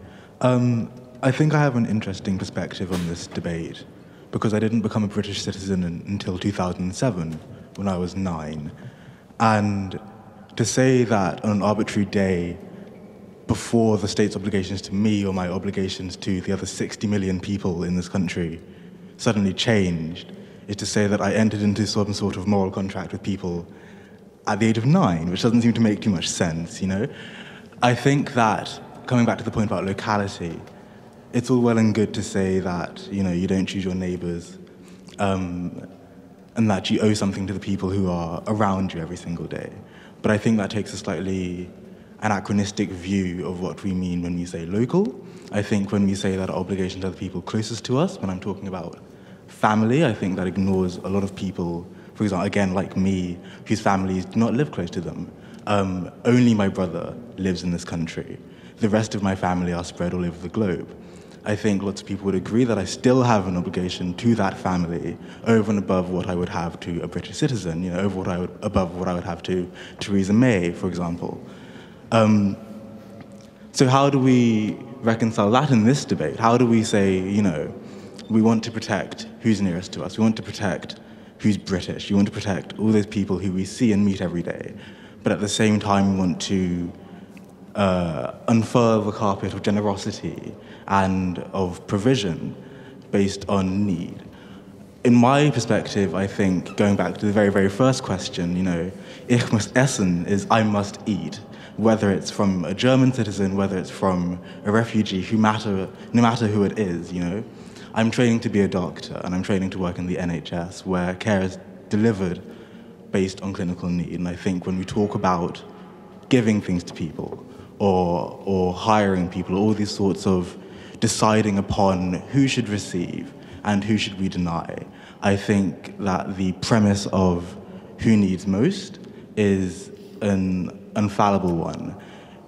I think I have an interesting perspective on this debate because I didn't become a British citizen until 2007 when I was 9. And to say that on an arbitrary day before the state's obligations to me or my obligations to the other 60 million people in this country suddenly changed is to say that I entered into some sort of moral contract with people at the age of 9, which doesn't seem to make too much sense, you know? I think that, coming back to the point about locality, it's all well and good to say that, you know, you don't choose your neighbors and that you owe something to the people who are around you every single day. But I think that takes a slightly anachronistic view of what we mean when we say local. I think when we say that our obligation to the people closest to us, when I'm talking about family, I think that ignores a lot of people, for example, again, like me, whose families do not live close to them. Only my brother lives in this country. The rest of my family are spread all over the globe. I think lots of people would agree that I still have an obligation to that family over and above what I would have to a British citizen, you know, above what I would have to Theresa May, for example. So how do we reconcile that in this debate? How do we say, you know, we want to protect who's nearest to us, we want to protect who's British, we want to protect all those people who we see and meet every day, but at the same time we want to unfurl the carpet of generosity and of provision based on need. In my perspective, I think, going back to the very, very first question, you know, ich muss essen is I must eat. Whether it's from a German citizen, whether it's from a refugee, no matter who it is, you know. I'm training to be a doctor, and I'm training to work in the NHS, where care is delivered based on clinical need. And I think when we talk about giving things to people, or hiring people, all these sorts of deciding upon who should receive and who should we deny, I think that the premise of who needs most is an infallible one,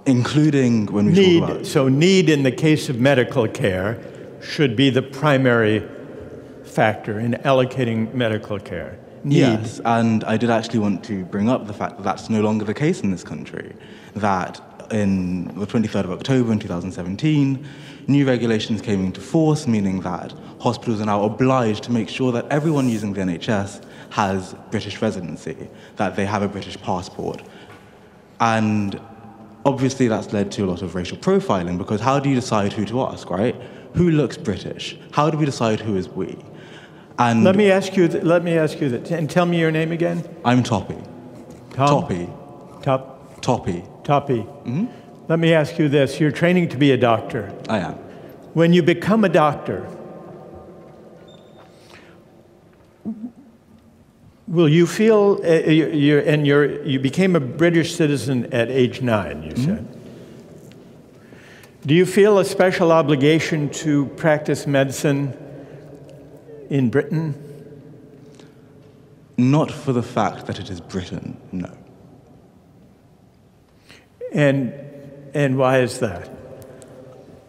including when we talk about... So need in the case of medical care should be the primary factor in allocating medical care. Need. Yes, and I did actually want to bring up the fact that that's no longer the case in this country, that in the 23rd of October in 2017, new regulations came into force, meaning that hospitals are now obliged to make sure that everyone using the NHS has British residency, that they have a British passport. And obviously that's led to a lot of racial profiling, because how do you decide who to ask, right? Who looks British? How do we decide who is we? And let me ask you that, and tell me your name again. I'm Toppy. Toppy. Mm-hmm. Let me ask you this. You're training to be a doctor. I am. When you become a doctor, will you feel, you became a British citizen at age 9, you said. Mm-hmm. Do you feel a special obligation to practice medicine in Britain? Not for the fact that it is Britain, no. And why is that?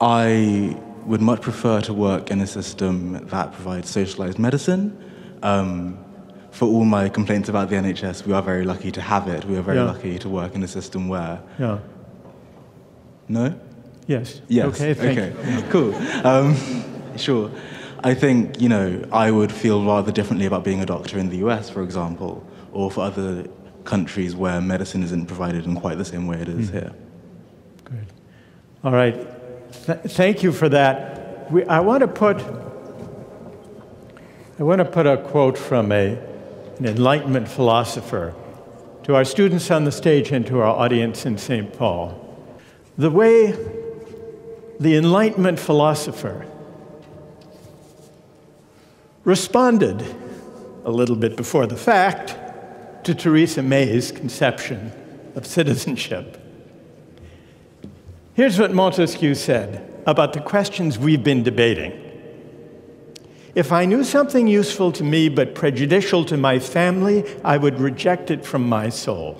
I would much prefer to work in a system that provides socialized medicine. For all my complaints about the NHS, we are very lucky to have it. We are very lucky to work in a system where... Yeah. No? Yes. Yes. Okay, thank you. Cool. Sure. I think, you know, I would feel rather differently about being a doctor in the US, for example, or for other countries where medicine isn't provided in quite the same way it is here. Good. All right. Thank you for that. I want to put a quote from an Enlightenment philosopher to our students on the stage and to our audience in St. Paul. The way the Enlightenment philosopher responded a little bit before the fact to Theresa May's conception of citizenship. Here's what Montesquieu said about the questions we've been debating. If I knew something useful to me but prejudicial to my family, I would reject it from my soul.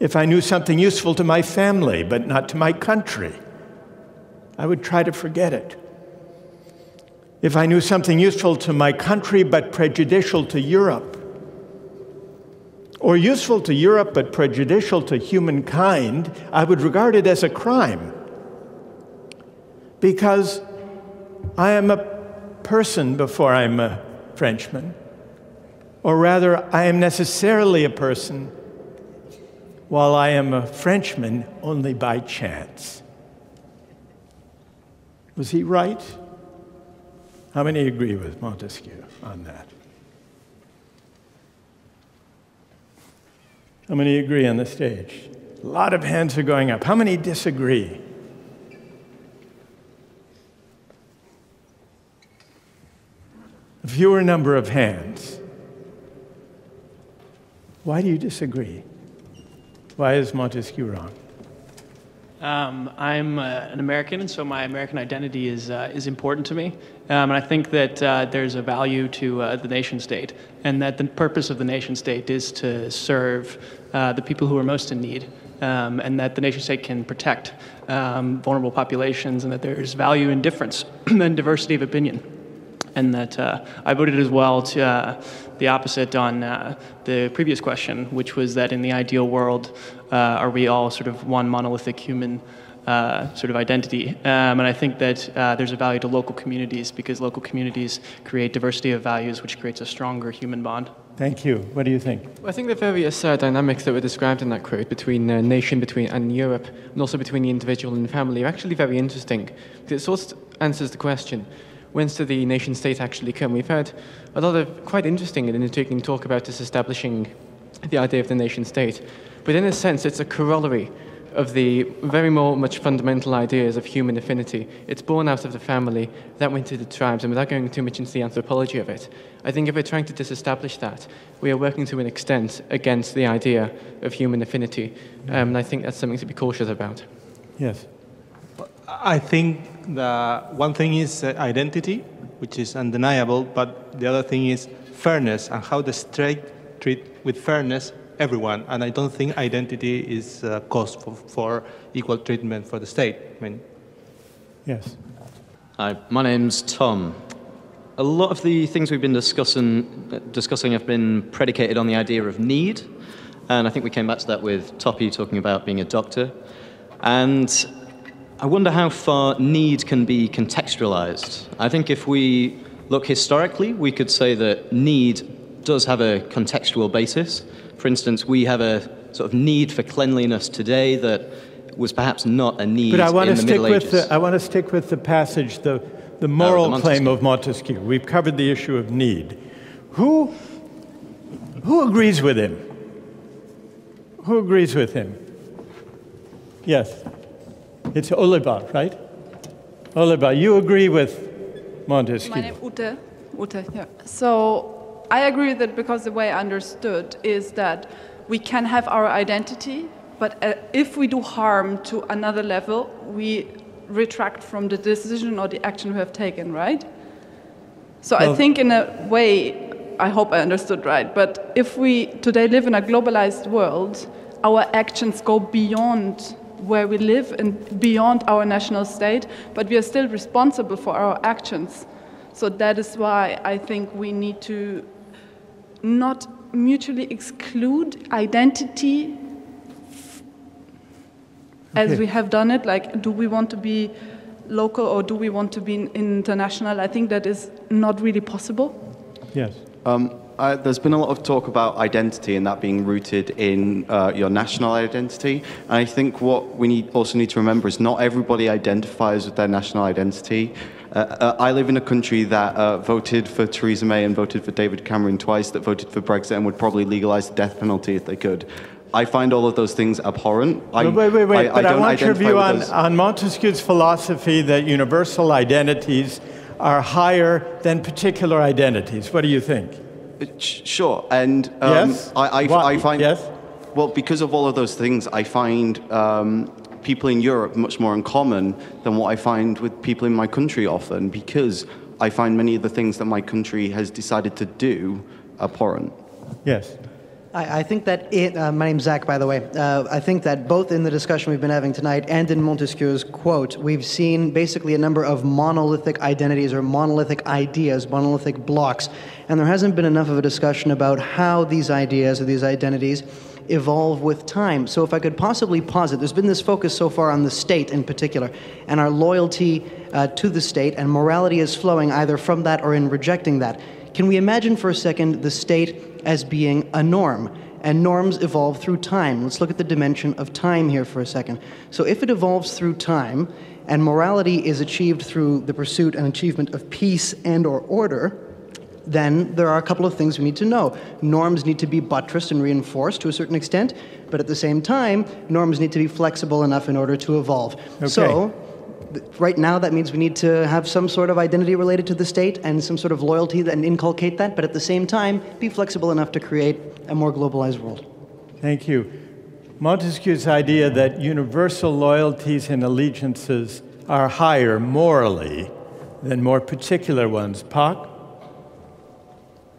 If I knew something useful to my family but not to my country, I would try to forget it. If I knew something useful to my country but prejudicial to Europe, or useful to Europe but prejudicial to humankind, I would regard it as a crime, because I am a person before I'm a Frenchman, or rather, I am necessarily a person while I am a Frenchman only by chance. Was he right? How many agree with Montesquieu on that? How many agree on the stage? A lot of hands are going up. How many disagree? A fewer number of hands. Why do you disagree? Why is Montesquieu wrong? I'm an American, and so my American identity is important to me. And I think that there's a value to the nation state, and that the purpose of the nation state is to serve the people who are most in need, and that the nation state can protect vulnerable populations, and that there's value in difference and diversity of opinion. And that I voted as well to the opposite on the previous question, which was that in the ideal world, are we all sort of one monolithic human sort of identity? And I think that there's a value to local communities, because local communities create diversity of values, which creates a stronger human bond. Thank you. What do you think? Well, I think the various dynamics that were described in that quote between nation and Europe, and also between the individual and the family, are actually very interesting, because it sort of answers the question, whence did the nation state actually come? We've heard a lot of quite interesting and intriguing talk about disestablishing the idea of the nation state. But in a sense, it's a corollary of the very much fundamental ideas of human affinity. It's born out of the family, that went to the tribes, and without going too much into the anthropology of it, I think if we're trying to disestablish that, we are working to an extent against the idea of human affinity. And I think that's something to be cautious about. Yes. I think the one thing is identity, which is undeniable, but the other thing is fairness, and how the state treat with fairness everyone. And I don't think identity is a cause for equal treatment for the state. I mean. Yes. Hi, my name's Tom. A lot of the things we've been discussing have been predicated on the idea of need. And I think we came back to that with Toppy talking about being a doctor. And I wonder how far need can be contextualized. I think if we look historically, we could say that need does have a contextual basis. For instance, we have a sort of need for cleanliness today that was perhaps not a need in the Middle Ages. But I want to stick with the passage, the moral claim of Montesquieu. We've covered the issue of need. Who agrees with him? Who agrees with him? Yes. It's Oliva, right? Oliva, you agree with Montesquieu. My name is Ute. Ute, yeah. So I agree with it because the way I understood is that we can have our identity, but if we do harm to another level, we retract from the decision or the action we have taken, right? So well, I think in a way, I hope I understood right, but if we today live in a globalized world, our actions go beyond where we live and beyond our national state, but we are still responsible for our actions. So that is why I think we need to not mutually exclude identity as we have done it, like, do we want to be local or do we want to be international? I think that is not really possible. Yes. There's been a lot of talk about identity and that being rooted in your national identity. And I think what we also need to remember is not everybody identifies with their national identity. I live in a country that voted for Theresa May and voted for David Cameron twice, that voted for Brexit and would probably legalize the death penalty if they could. I find all of those things abhorrent. I want your view on Montesquieu's philosophy that universal identities are higher than particular identities. What do you think? Sure, and yes? I find... Yes? Well, because of all of those things, I find people in Europe much more in common than what I find with people in my country often, because I find many of the things that my country has decided to do abhorrent. Yes. I think that my name's Zach, by the way. I think that both in the discussion we've been having tonight and in Montesquieu's quote, we've seen basically a number of monolithic identities or monolithic ideas, monolithic blocks. And there hasn't been enough of a discussion about how these ideas or these identities evolve with time. So if I could possibly posit, there's been this focus so far on the state in particular, and our loyalty to the state, and morality is flowing either from that or in rejecting that. Can we imagine for a second the state as being a norm, and norms evolve through time? Let's look at the dimension of time here for a second. So if it evolves through time, and morality is achieved through the pursuit and achievement of peace and or order, then there are a couple of things we need to know. Norms need to be buttressed and reinforced to a certain extent, but at the same time, norms need to be flexible enough in order to evolve. Okay. So, right now, that means we need to have some sort of identity related to the state and some sort of loyalty and inculcate that, but at the same time, be flexible enough to create a more globalized world. Thank you. Montesquieu's idea that universal loyalties and allegiances are higher morally than more particular ones. Park?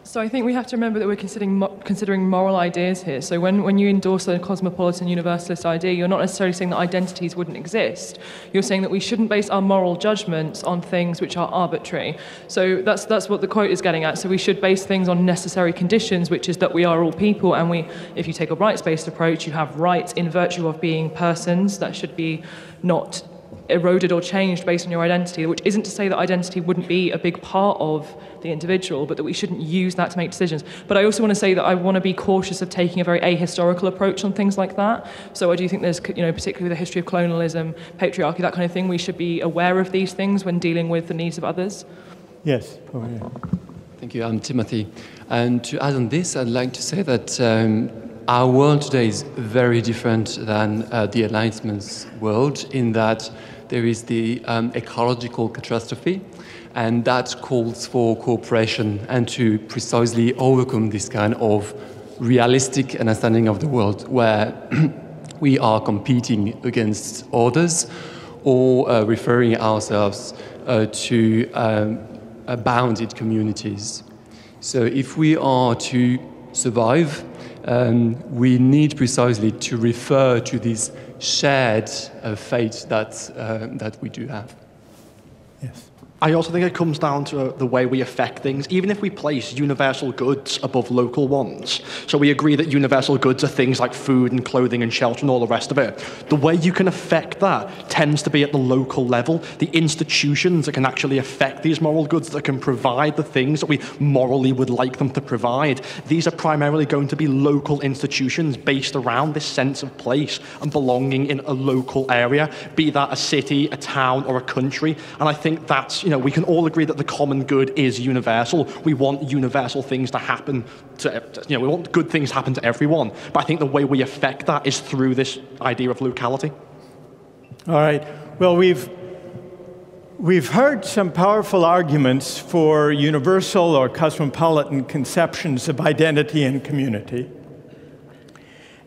So I think we have to remember that we're considering moral ideas here. So when you endorse a cosmopolitan universalist idea, you're not necessarily saying that identities wouldn't exist. You're saying that we shouldn't base our moral judgments on things which are arbitrary. So that's what the quote is getting at. So we should base things on necessary conditions, which is that we are all people, and we, if you take a rights-based approach, you have rights in virtue of being persons that should be not eroded or changed based on your identity, which isn't to say that identity wouldn't be a big part of the individual, but that we shouldn't use that to make decisions. But I also want to say that I want to be cautious of taking a very ahistorical approach on things like that. So I do think there's, particularly with the history of colonialism, patriarchy, that kind of thing, we should be aware of these things when dealing with the needs of others. Yes. Oh, yeah. Thank you. I'm Timothy. And to add on this, I'd like to say that our world today is very different than the Enlightenment's world, in that there is the ecological catastrophe, and that calls for cooperation and to precisely overcome this kind of realistic understanding of the world, where we are competing against others or referring ourselves to bounded communities. So if we are to survive, we need precisely to refer to this shared fate that we do have. Yes. I also think it comes down to the way we affect things, even if we place universal goods above local ones. So we agree that universal goods are things like food and clothing and shelter and all the rest of it. The way you can affect that tends to be at the local level, the institutions that can actually affect these moral goods, that can provide the things that we morally would like them to provide. These are primarily going to be local institutions based around this sense of place and belonging in a local area, be that a city, a town, or a country. And I think that's, you know, we can all agree that the common good is universal. We want universal things to happen to, you know, we want good things to happen to everyone. But I think the way we affect that is through this idea of locality. All right. Well, we've heard some powerful arguments for universal or cosmopolitan conceptions of identity and community.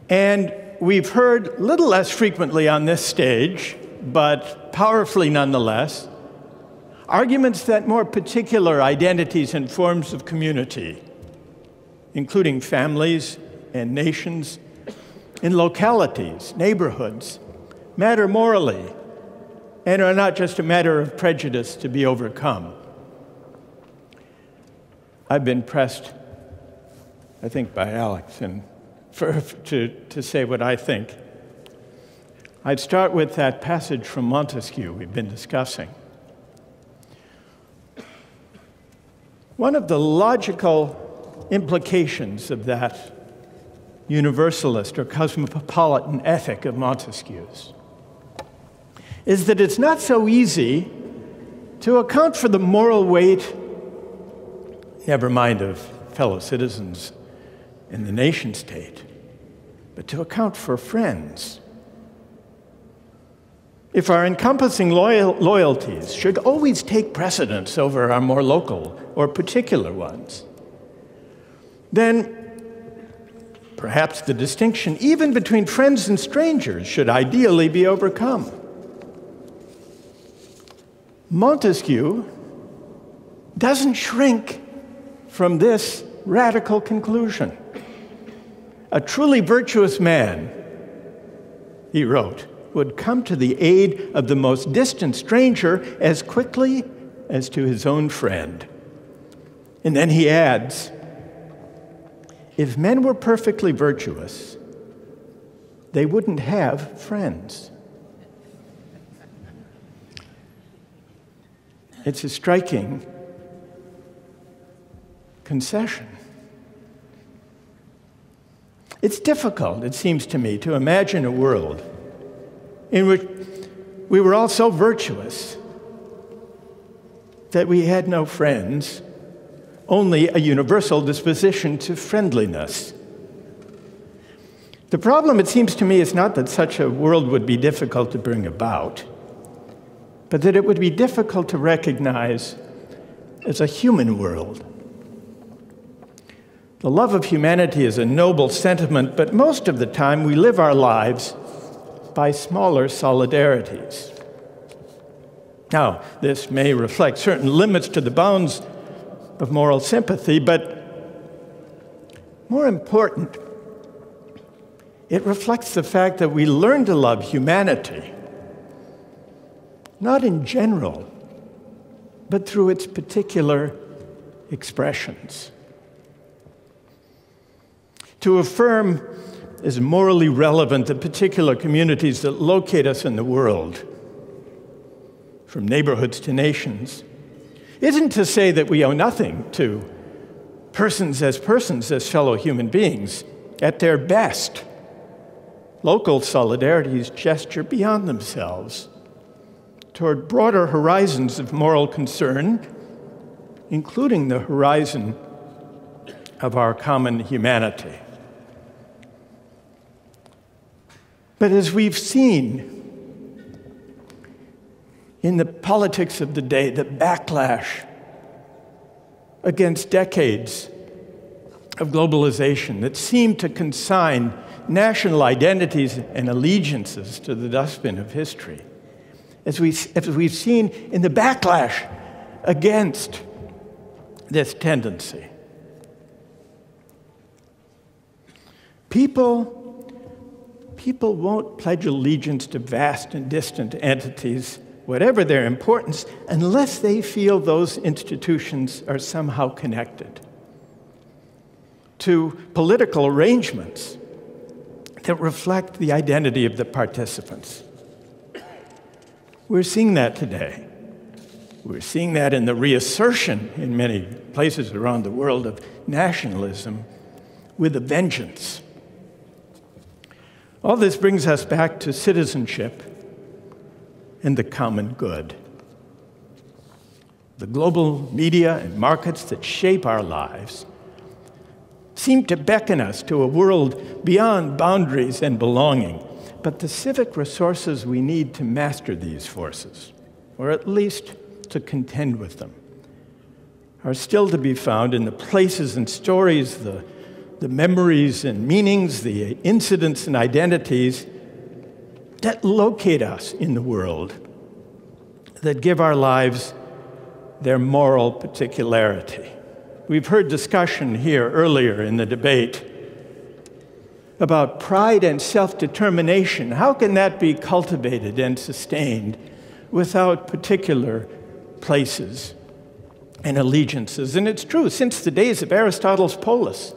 And we've heard, little less frequently on this stage, but powerfully nonetheless, arguments that more particular identities and forms of community, including families and nations, in localities, neighborhoods, matter morally and are not just a matter of prejudice to be overcome. I've been pressed, I think, by Alex and to say what I think. I'd start with that passage from Montesquieu we've been discussing. One of the logical implications of that universalist or cosmopolitan ethic of Montesquieu's is that it's not so easy to account for the moral weight, never mind of fellow citizens in the nation state, but to account for friends. If our encompassing loyalties should always take precedence over our more local or particular ones, then perhaps the distinction, even between friends and strangers, should ideally be overcome. Montesquieu doesn't shrink from this radical conclusion. A truly virtuous man, he wrote, would come to the aid of the most distant stranger as quickly as to his own friend. And then he adds, if men were perfectly virtuous, they wouldn't have friends. It's a striking concession. It's difficult, it seems to me, to imagine a world in which we were all so virtuous that we had no friends, only a universal disposition to friendliness. The problem, it seems to me, is not that such a world would be difficult to bring about, but that it would be difficult to recognize as a human world. The love of humanity is a noble sentiment, but most of the time we live our lives by smaller solidarities. Now, this may reflect certain limits to the bounds of moral sympathy, but more important, it reflects the fact that we learn to love humanity, not in general, but through its particular expressions. To affirm is morally relevant the particular communities that locate us in the world, from neighborhoods to nations, isn't to say that we owe nothing to persons, as fellow human beings. At their best, local solidarities gesture beyond themselves toward broader horizons of moral concern, including the horizon of our common humanity. But as we've seen in the politics of the day, the backlash against decades of globalization that seemed to consign national identities and allegiances to the dustbin of history, as we've seen in the backlash against this tendency, People won't pledge allegiance to vast and distant entities whatever their importance, unless they feel those institutions are somehow connected to political arrangements that reflect the identity of the participants. We're seeing that today. We're seeing that in the reassertion in many places around the world of nationalism with a vengeance. All this brings us back to citizenship and the common good. The global media and markets that shape our lives seem to beckon us to a world beyond boundaries and belonging, but the civic resources we need to master these forces, or at least to contend with them, are still to be found in the places and stories, the memories and meanings, the incidents and identities that locate us in the world, that give our lives their moral particularity. We've heard discussion here earlier in the debate about pride and self-determination. How can that be cultivated and sustained without particular places and allegiances? And it's true, since the days of Aristotle's Polis,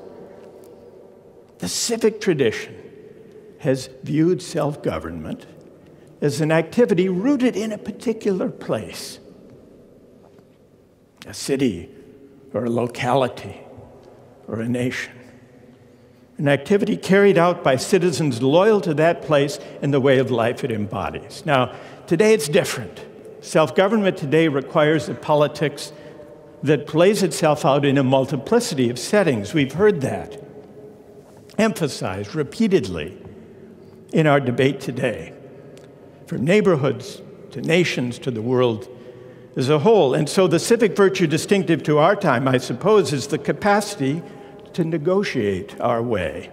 the civic tradition has viewed self-government as an activity rooted in a particular place, a city, or a locality, or a nation. An activity carried out by citizens loyal to that place and the way of life it embodies. Now, today it's different. Self-government today requires a politics that plays itself out in a multiplicity of settings. We've heard that emphasized repeatedly in our debate today, from neighborhoods to nations to the world as a whole. And so the civic virtue distinctive to our time, I suppose, is the capacity to negotiate our way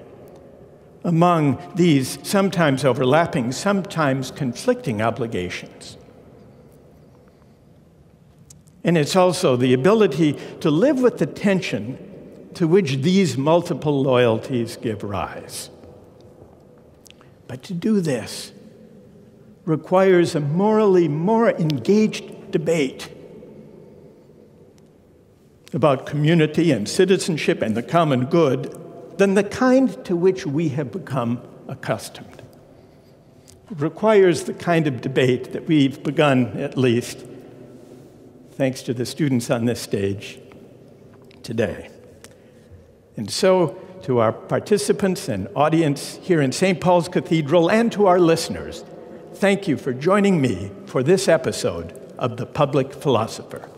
among these sometimes overlapping, sometimes conflicting obligations. And it's also the ability to live with the tension to which these multiple loyalties give rise. But to do this requires a morally more engaged debate about community and citizenship and the common good than the kind to which we have become accustomed. It requires the kind of debate that we've begun, at least, thanks to the students on this stage today. And so, to our participants and audience here in St. Paul's Cathedral and to our listeners, thank you for joining me for this episode of The Public Philosopher.